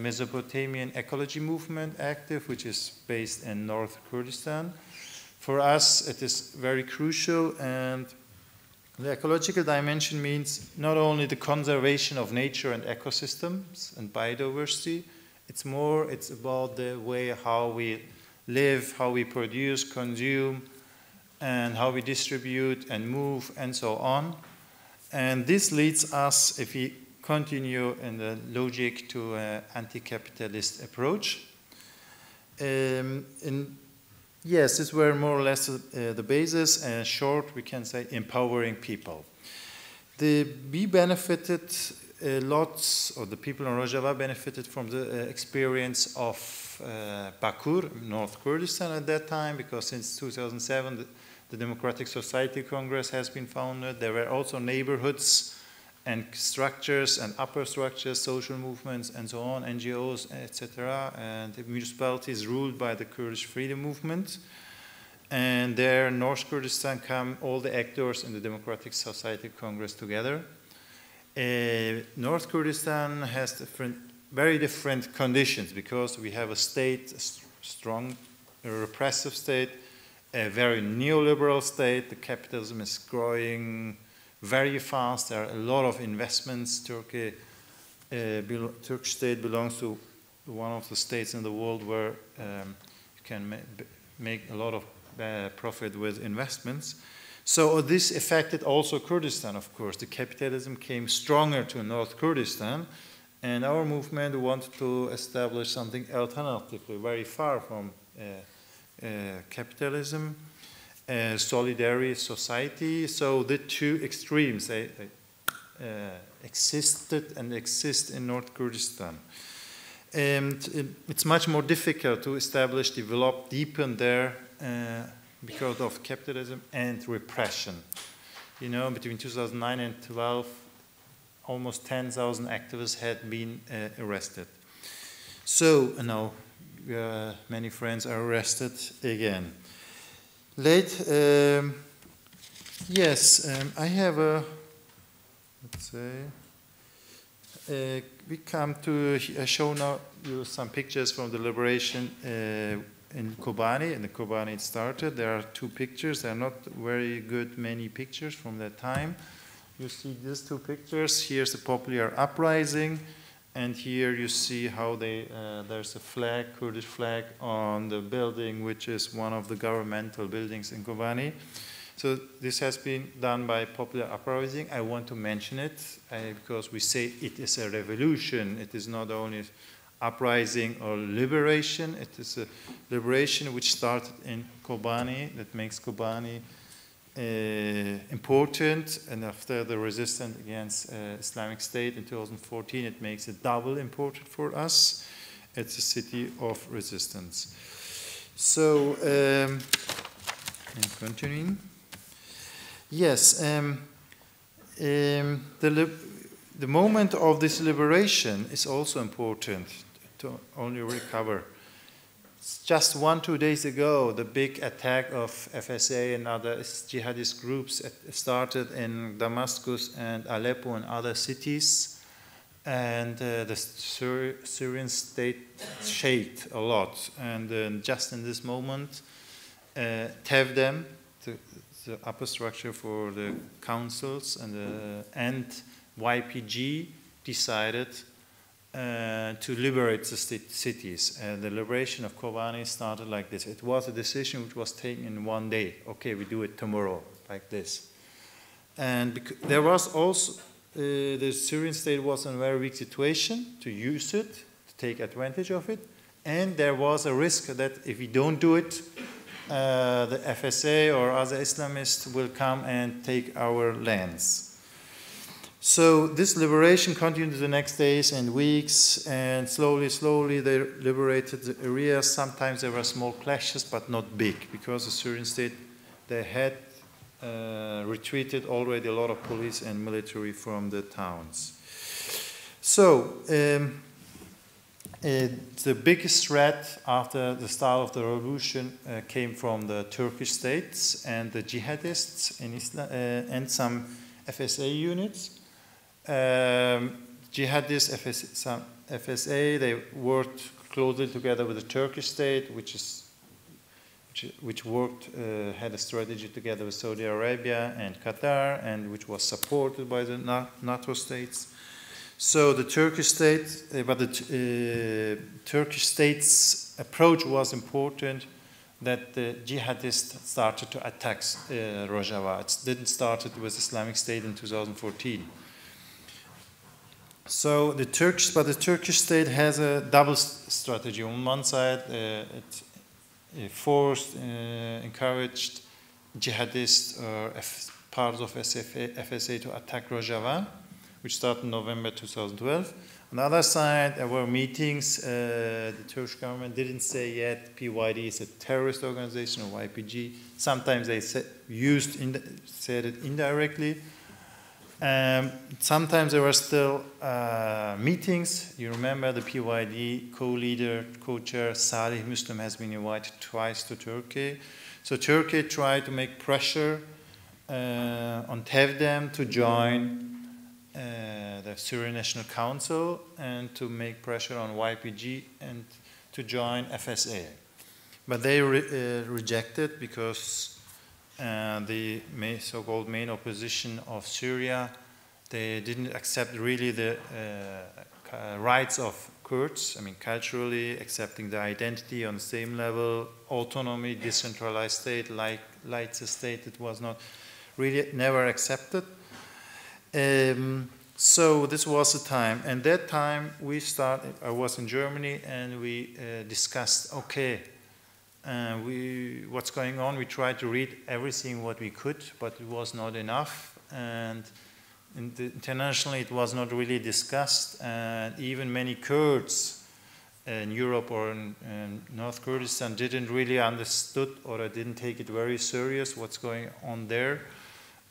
Mesopotamian ecology movement active, which is based in North Kurdistan. For us, it is very crucial, and the ecological dimension means not only the conservation of nature and ecosystems and biodiversity, it's about the way how we live, how we produce, consume, and how we distribute and move, and so on. And this leads us, if we continue in the logic, to an anti-capitalist approach. Yes, these were more or less the basis, and short, we can say, empowering people. We benefited lots, or the people in Rojava benefited from the experience of Bakur, North Kurdistan at that time, because since 2007, the Democratic Society Congress has been founded. There were also neighborhoods and structures and upper structures, social movements and so on, NGOs, etc. And the municipalities ruled by the Kurdish freedom movement. And there, North Kurdistan come all the actors in the Democratic Society Congress together. North Kurdistan has very different conditions, because we have a state, a strong, repressive state, a very neoliberal state. The capitalism is growing very fast. There are a lot of investments. Turkey, Turkish state belongs to one of the states in the world where you can make a lot of profit with investments. So this affected also Kurdistan, of course. The capitalism came stronger to North Kurdistan, and our movement wanted to establish something alternatively, very far from capitalism, solidarity, society. So the two extremes, they existed and exist in North Kurdistan. And it's much more difficult to establish, develop, deepen there because of capitalism and repression. You know, between 2009 and 2012, almost 10,000 activists had been arrested. So now, many friends are arrested again. I have a, we come to, I show now you some pictures from the liberation in Kobani. In the Kobani it started. There are two pictures. There are not very good many pictures from that time. You see these two pictures. Here's the popular uprising. And here you see how they, there's a flag, Kurdish flag, on the building, which is one of the governmental buildings in Kobani. So this has been done by popular uprising. I want to mention it because we say it is a revolution. It is not only uprising or liberation. It is a liberation which started in Kobani. That makes Kobani important, and after the resistance against Islamic State in 2014, it makes it double important for us. It's a city of resistance. So, I'm continuing. Yes, the moment of this liberation is also important to only recover. Just 1-2 days ago, the big attack of FSA and other jihadist groups started in Damascus and Aleppo and other cities, and the Syrian state shaked a lot. And just in this moment, Tevdem, the upper structure for the councils, and YPG decided to liberate the cities. The liberation of Kobani started like this. It was a decision which was taken in one day. Okay, we do it tomorrow, like this. And there was also, the Syrian state was in a very weak situation to use it, to take advantage of it. And there was a risk that if we don't do it, the FSA or other Islamists will come and take our lands. So this liberation continued the next days and weeks, and slowly they liberated the areas. Sometimes there were small clashes, but not big, because the Syrian state, they had retreated already a lot of police and military from the towns. So The biggest threat after the start of the revolution came from the Turkish states and the jihadists in Islam, and some FSA units. Jihadists, FSA, they worked closely together with the Turkish state, which had a strategy together with Saudi Arabia and Qatar, and which was supported by the NATO states. So the Turkish state, Turkish state's approach was important, that the jihadists started to attack Rojava. It didn't start with Islamic State in 2014. So the Turkish, but the Turkish state has a double strategy. On one side, it forced, encouraged jihadists or parts of FSA to attack Rojava, which started in November 2012. On the other side, there were meetings. The Turkish government didn't say yet PYD is a terrorist organization or YPG. Sometimes they said it indirectly. Sometimes there were still meetings. You remember the PYD co-leader, co-chair Salih Muslim has been invited twice to Turkey. So Turkey tried to make pressure on Tevdem to join the Syrian National Council and to make pressure on YPG and to join FSA. But they rejected because the so-called main opposition of Syria, they didn't accept really the rights of Kurds, I mean culturally, accepting the identity on the same level, autonomy, decentralized state, like light state, it was not really never accepted. So this was the time, and that time we started, I was in Germany, and we discussed, okay, what's going on. We tried to read everything what we could, but it was not enough, and internationally it was not really discussed, and even many Kurds in Europe or in North Kurdistan didn't really understood or didn't take it very serious what's going on there,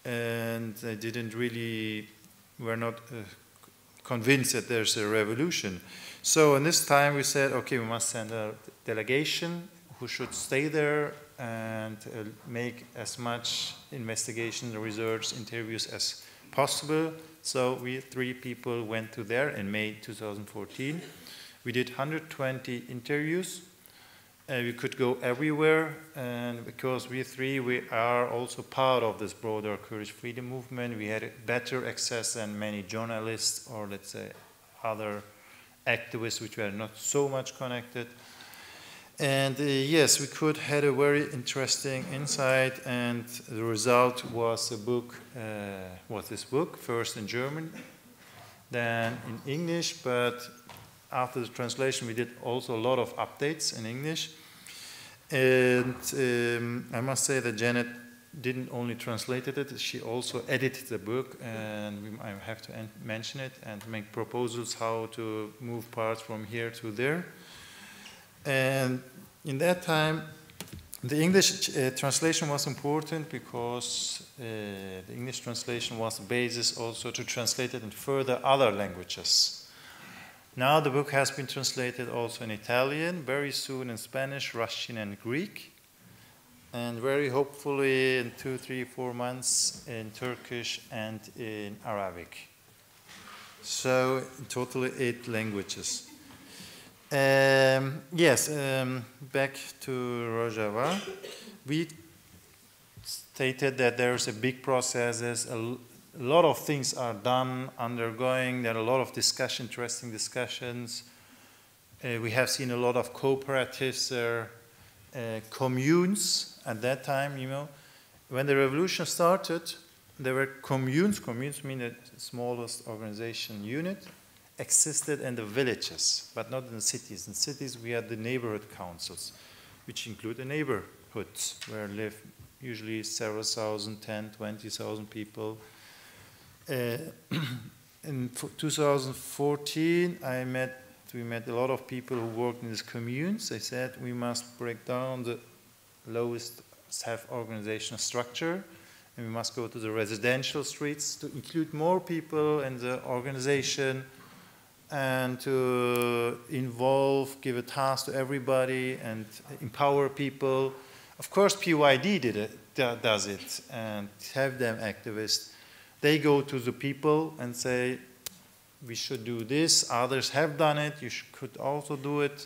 and they didn't really, were not convinced that there's a revolution. So in this time we said, okay, we must send a delegation who should stay there and make as much investigation, research, interviews as possible. So we three people went to there in May 2014. We did 120 interviews. We could go everywhere, and because we three, we are also part of this broader Kurdish freedom movement, we had better access than many journalists or, let's say, other activists which were not so much connected. And yes, we could had a very interesting insight, and the result was a book, was this book, first in German, then in English, but after the translation we did also a lot of updates in English. And I must say that Janet didn't only translate it, she also edited the book, and I have to mention it and make proposals how to move parts from here to there. And in that time, the English translation was important because the English translation was the basis also to translate it in further other languages. Now the book has been translated also in Italian, very soon in Spanish, Russian, and Greek. And very hopefully in 2, 3, 4 months in Turkish and in Arabic. So totally 8 languages. Yes, back to Rojava. We stated that there's a big process, a lot of things are done, undergoing, there are a lot of discussion, interesting discussions. We have seen a lot of cooperatives there, communes at that time, you know. When the revolution started, there were communes, communes mean the smallest organization unit, existed in the villages, but not in the cities. In cities, we had the neighborhood councils, which include the neighborhoods, where live usually several thousand, 10, 20,000 people. In 2014, we met a lot of people who worked in these communes. They said, we must break down the lowest self-organizational structure, and we must go to the residential streets to include more people in the organization, and to involve, give a task to everybody and empower people. Of course, PYD does it and have them activists. They go to the people and say, we should do this, others have done it, you could also do it.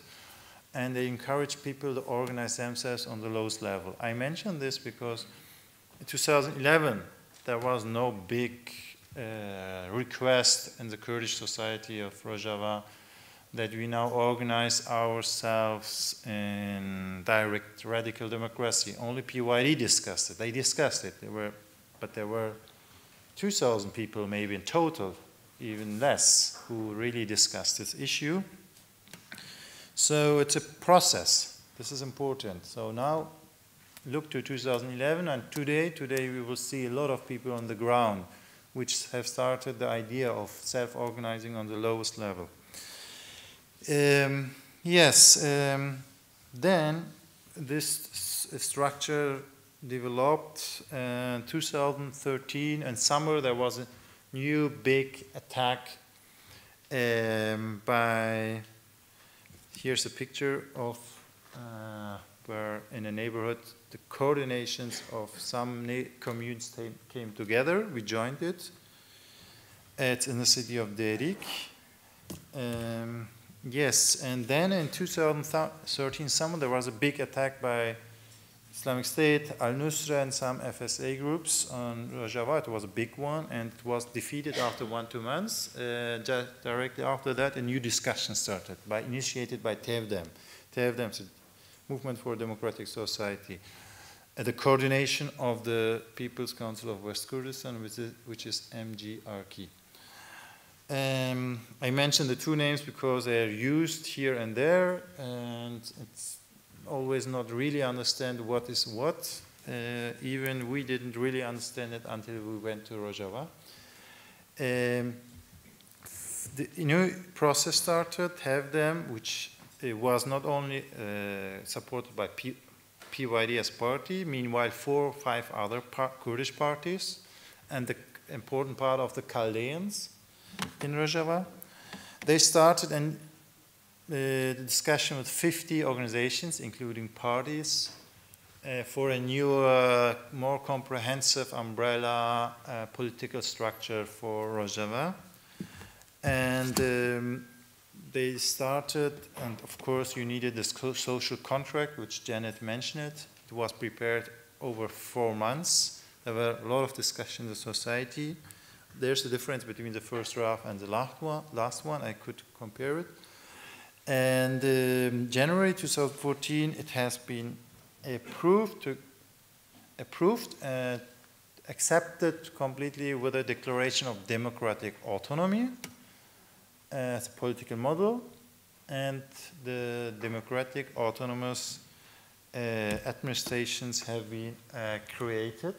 And they encourage people to organize themselves on the lowest level. I mention this because in 2011, there was no big request in the Kurdish society of Rojava that we now organize ourselves in direct radical democracy. Only PYD discussed it. They discussed it. There were 2,000 people maybe in total, even less, who really discussed this issue. So it's a process. This is important. So now look to 2011 and today we will see a lot of people on the ground which have started the idea of self-organizing on the lowest level. Then this structure developed in 2013, and summer there was a new big attack by, here's a picture of where in a neighborhood the coordinations of some communes came together. We joined it. It's in the city of Derik. Yes, and then in 2013 summer there was a big attack by Islamic State, Al-Nusra and some FSA groups on Rojava. It was a big one and it was defeated after 1-2 months. Just directly after that a new discussion started, initiated by Tevdem. Tevdem, Movement for Democratic Society, the coordination of the People's Council of West Kurdistan, which is MGRK. I mentioned the two names because they are used here and there, and it's always not really understand what is what. Even we didn't really understand it until we went to Rojava. The new process started, have them, which it was not only supported by PYD as party, meanwhile 4 or 5 other Kurdish parties and the important part of the Chaldeans in Rojava. They started a discussion with 50 organizations, including parties, for a new, more comprehensive umbrella political structure for Rojava. And they started, and of course you needed this social contract, which Janet mentioned it. It was prepared over 4 months. There were a lot of discussions in society. There's a difference between the first draft and the last one. I could compare it. And January 2014, it has been accepted completely with a declaration of democratic autonomy as a political model, and the democratic autonomous administrations have been created.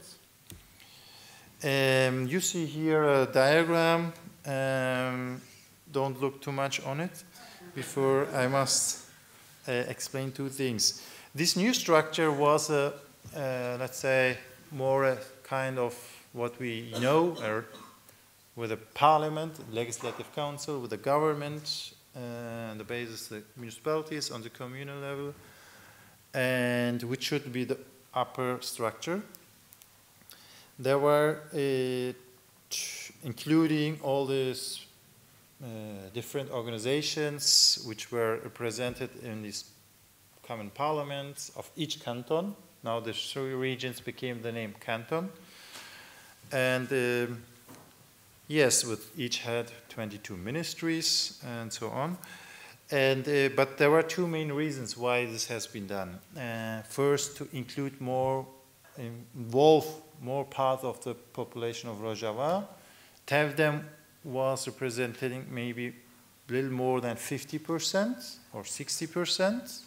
You see here a diagram. Don't look too much on it. Before I must explain two things. This new structure was, let's say, more a kind of what we know, with a parliament, legislative council, with the government, on the basis of the municipalities on the communal level, and which should be the upper structure. There were, including all these different organizations which were represented in these common parliaments of each canton. Now the three regions became the name canton. And yes, with each had 22 ministries and so on. And, but there were two main reasons why this has been done. First, to include more, involve more part of the population of Rojava. Tevdem was representing maybe a little more than 50% or 60%,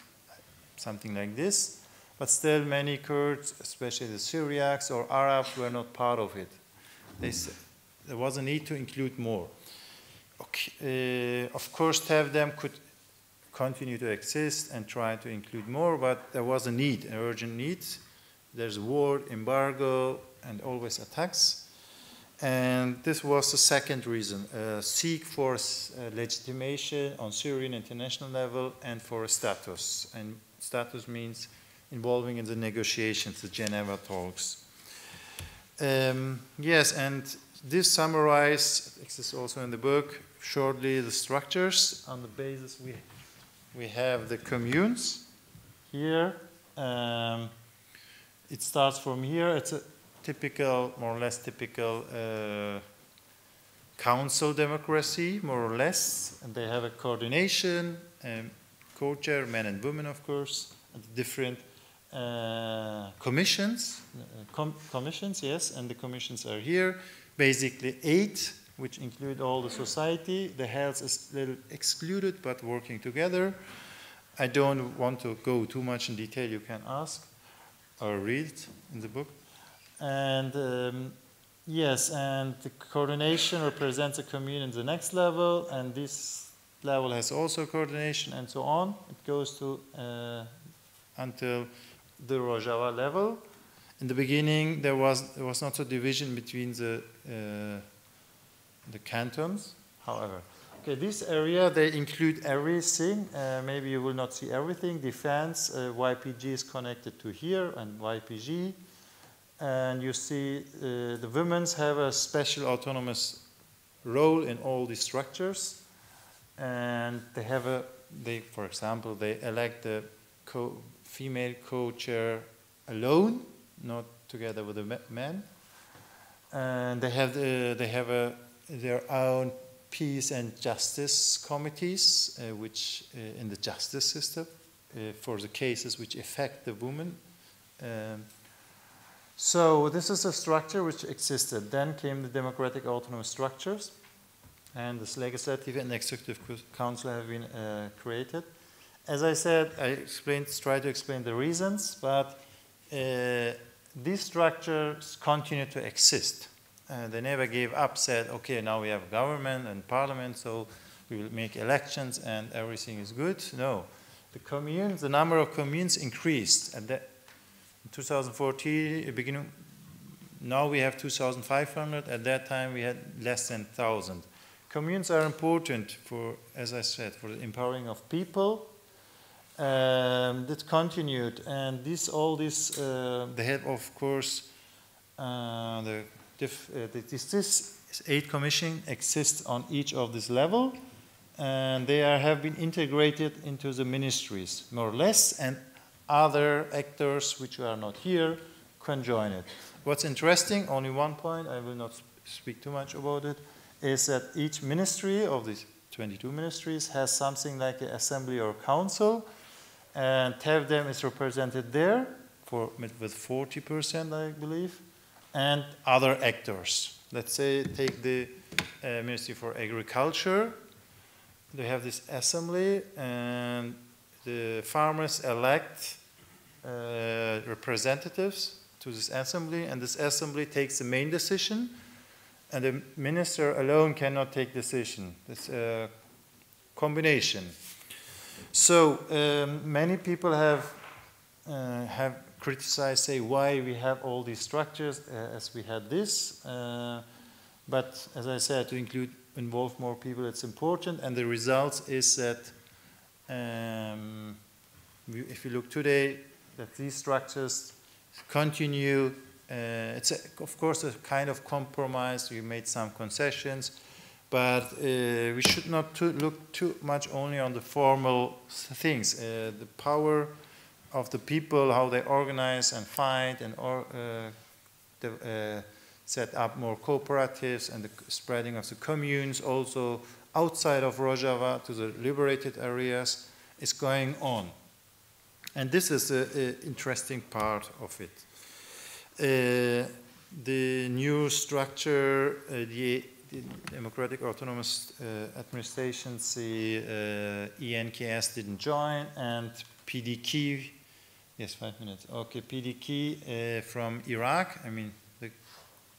something like this. But still many Kurds, especially the Syriacs or Arabs, were not part of it. They said, there was a need to include more. Okay. Of course, Tevdem could continue to exist and try to include more, but there was a need, an urgent need. There's war, embargo, and always attacks. And this was the second reason, seek for legitimation on Syrian international level and for a status. And status means involving in the negotiations, the Geneva talks. Yes, and this summarizes, this is also in the book, shortly the structures. On the basis we have the communes here. It starts from here. It's a typical, more or less typical council democracy, more or less. And they have a coordination, co-chair, men and women, of course, and different commissions. Commissions, yes, and the commissions are here. Basically 8, which include all the society. The health is a little excluded, but working together. I don't want to go too much in detail. You can ask or read it in the book. And yes, and the coordination represents a commune in the next level, and this level has also coordination, and so on. It goes to until the Rojava level. In the beginning, there was not a division between the cantons, however. Okay, this area, they include everything. Maybe you will not see everything. Defense, YPG is connected to here, and YPG. And you see the women's have a special autonomous role in all these structures. And they have a, for example, they elect the female co-chair alone, not together with the men. And they have their own peace and justice committees, which in the justice system for the cases which affect the women. So this is a structure which existed. Then came the democratic autonomous structures, and this legislative and executive council have been created. As I said, I explained, tried to explain the reasons, but these structures continue to exist. They never gave up, said, okay, now we have government and parliament, so we will make elections and everything is good. No, the communes, the number of communes increased. And that, 2014, beginning, now we have 2,500. At that time, we had less than 1,000. Communes are important for, as I said, for the empowering of people. That continued, and this, all this, they have, of course, this 8 commission exists on each of this level, and they are, have been integrated into the ministries, more or less, and other actors which are not here can join it. What's interesting, only one point, I will not speak too much about it, is that each ministry of these 22 ministries has something like an assembly or council, and 10 of them is represented there for, with 40%, I believe, and other actors. Let's say take the Ministry for Agriculture. They have this assembly, and the farmers elect representatives to this assembly, and this assembly takes the main decision, and the minister alone cannot take decision. It's a combination. So many people have criticized, say, why we have all these structures as we had this, but as I said, to involve more people, it's important, and the result is that if you look today, that these structures continue. It's a, of course, a kind of compromise. We made some concessions, but we should not look too much only on the formal things. The power of the people, how they organize and fight, and set up more cooperatives, and the spreading of the communes also outside of Rojava to the liberated areas is going on. And this is an interesting part of it. The new structure, the Democratic Autonomous Administration, the ENKS didn't join, and PDK, yes, 5 minutes, okay, PDK from Iraq, I mean, the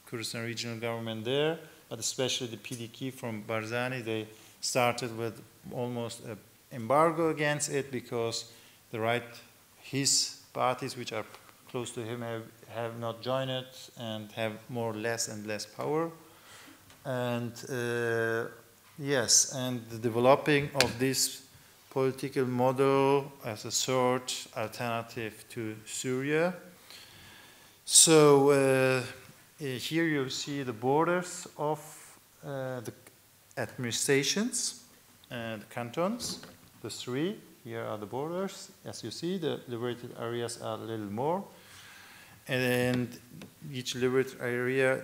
Kurdistan Regional Government there, but especially the PDK from Barzani, they started with almost an embargo against it because the right, his parties which are close to him have not joined it and have more or less and less power. And yes, and the developing of this political model as a third alternative to Syria. So here you see the borders of the administrations and the cantons, the three. Here are the borders. As you see, the liberated areas are a little more. And each liberated area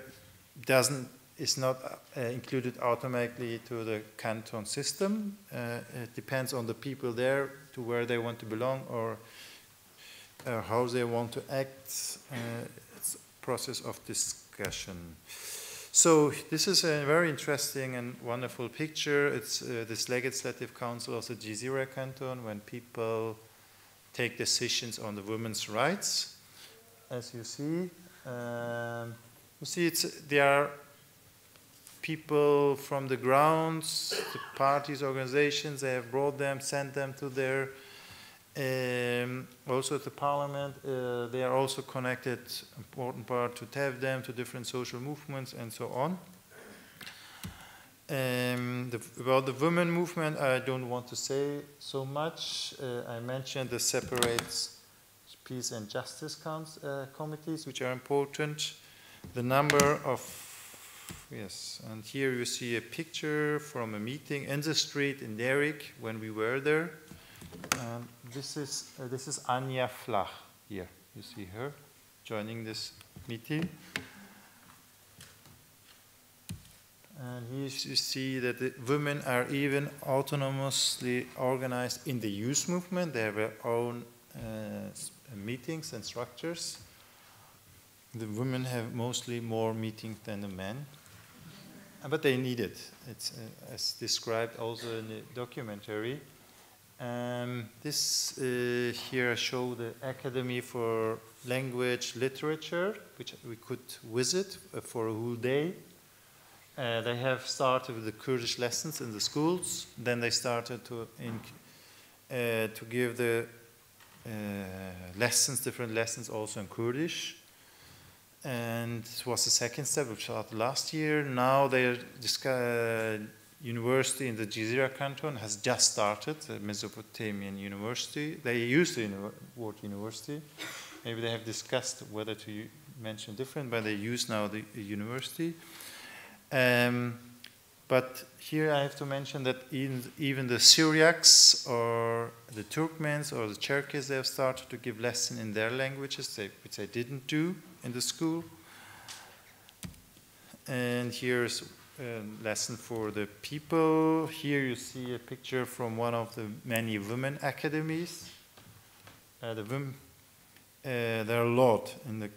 is not included automatically to the canton system. It depends on the people there to where they want to belong or how they want to act. It's a process of discussion. So this is a very interesting and wonderful picture. It's this legislative council of the Jizira canton when people take decisions on the women's rights. As you see there are people from the grounds, the parties, organizations. They have brought them, sent them to their, also the parliament. They are also connected, important part, to have them to different social movements and so on. About the women movement, I don't want to say so much. I mentioned the separate peace and justice committees, which are important. The number of, yes, and here you see a picture from a meeting in the street in Derik when we were there. This is Anja Flach here. You see her joining this meeting. And here you see that the women are even autonomously organized in the youth movement. They have their own meetings and structures. The women have mostly more meetings than the men, but they need it. It's as described also in the documentary. This here I show the Academy for Language Literature, which we could visit for a whole day. They have started with the Kurdish lessons in the schools. Then they started to give the lessons, different lessons also in Kurdish. And it was the second step, which started last year. Now the university in the Jizira canton has just started, the Mesopotamian University. They used the word university. Maybe they have discussed whether to mention different, but they use now the university. But here I have to mention that even the Syriacs or the Turkmens or the Cherkess, they have started to give lessons in their languages, which they didn't do in the school. And here's a lesson for the people. Here you see a picture from one of the many women academies. There are a lot in the,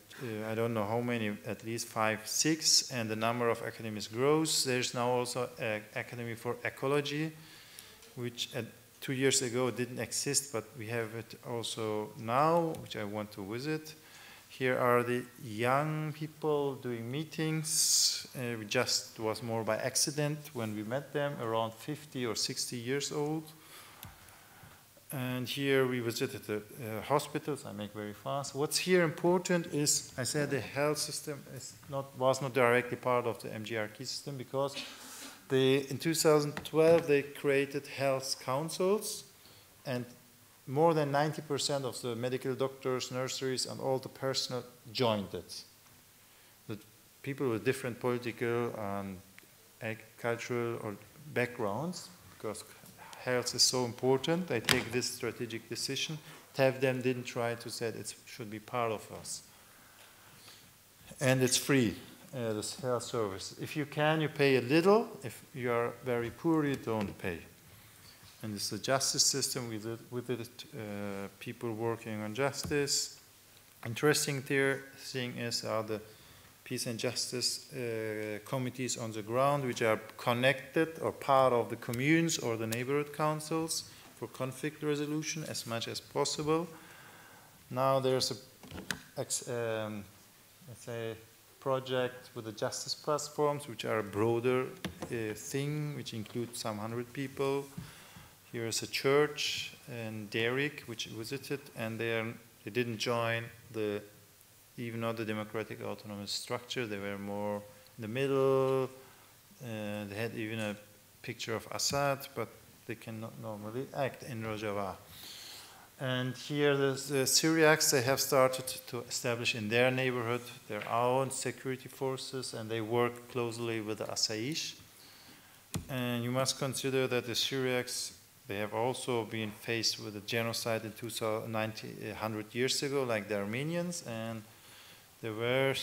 I don't know how many, at least 5, 6, and the number of academies grows. There's now also an academy for ecology, which 2 years ago didn't exist, but we have it also now, which I want to visit. Here are the young people doing meetings. We just was more by accident when we met them, around 50 or 60 years old. And here we visited the hospitals. I make very fast. What's here important is, I said the health system was not directly part of the MGRK system because in 2012 they created health councils, and more than 90% of the medical doctors, nurses, and all the personnel joined it. The people with different political and cultural or backgrounds, because health is so important, they take this strategic decision. Have them didn't try to say it should be part of us. And it's free, this health service. If you can, you pay a little. If you are very poor, you don't pay. And it's the justice system with people working on justice. Interesting thing are the peace and justice committees on the ground, which are connected or part of the communes or the neighborhood councils for conflict resolution as much as possible. Now there's a let's say project with the justice platforms, which are a broader thing, which includes some 100 people. Here is a church in Derik, which visited, and they didn't join the, even not the democratic autonomous structure. They were more in the middle, They had even a picture of Assad, but they cannot normally act in Rojava. And here the Syriacs, they have started to establish in their neighborhood their own security forces, and they work closely with the Asaish. And you must consider that the Syriacs, they have also been faced with a genocide in 100 years ago, like the Armenians, and there are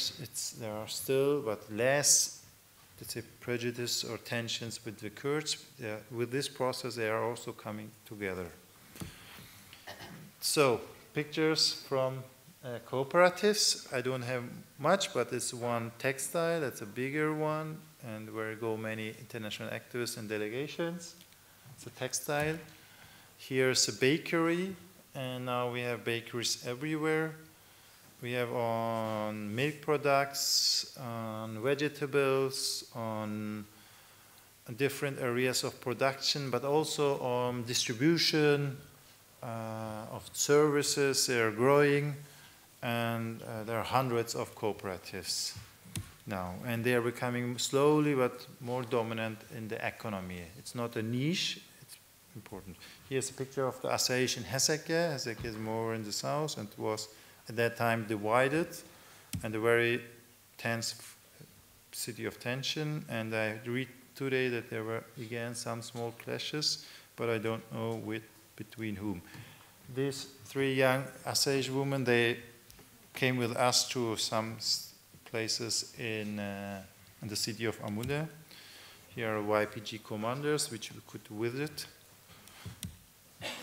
still, but less, let's say, prejudice or tensions with the Kurds. With this process, they are also coming together. So, pictures from cooperatives. I don't have much, but it's one textile, that's a bigger one, and where go many international activists and delegations. It's a textile. Here's a bakery, and now we have bakeries everywhere. We have on milk products, on vegetables, on different areas of production, but also on distribution, of services. They are growing, and there are hundreds of cooperatives now, and they are becoming slowly but more dominant in the economy. It's not a niche, it's important. Here's a picture of the Asaish in Heseke. Heseke is more in the south, and was at that time divided, and a very tense city of tension, and I read today that there were again some small clashes, but I don't know between whom. These three young Asaish women, they came with us to some places in the city of Amuda. Here are YPG commanders, which we could visit.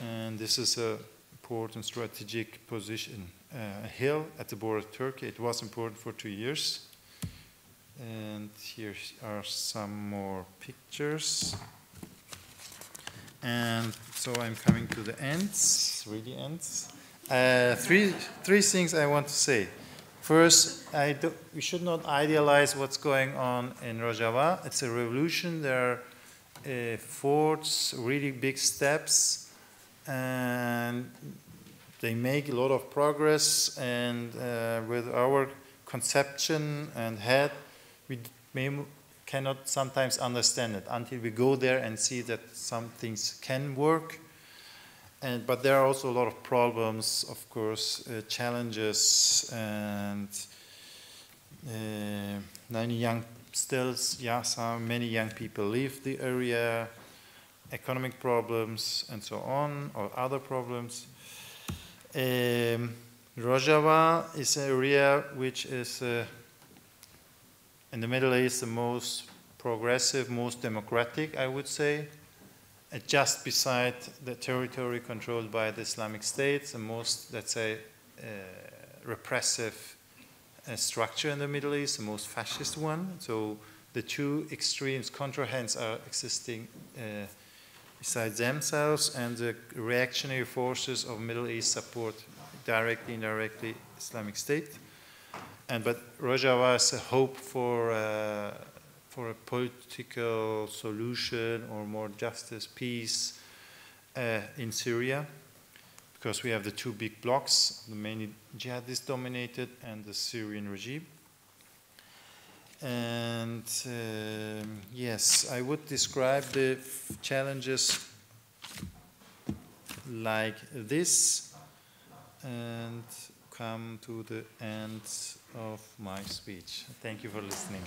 And this is an important strategic position. A hill at the border of Turkey. It was important for 2 years. And here are some more pictures. And so I'm coming to the ends, really ends. Three things I want to say. First, we should not idealize what's going on in Rojava. It's a revolution. There are 4 really big steps, and they make a lot of progress. And with our conception and head, we cannot sometimes understand it until we go there and see that some things can work. But there are also a lot of problems, of course, challenges, and many young people leave the area, economic problems, and so on, or other problems. Rojava is an area which is in the Middle East, the most progressive, most democratic, I would say, just beside the territory controlled by the Islamic State, the most, let's say, repressive structure in the Middle East, the most fascist one. So the two extremes, contrahands, are existing beside themselves, and the reactionary forces of Middle East support directly, indirectly, Islamic State. But Rojava is a hope for a political solution or more justice, peace in Syria, because we have the two big blocs, the mainly jihadist-dominated and the Syrian regime. And yes, I would describe the challenges like this, and come to the end of my speech. Thank you for listening.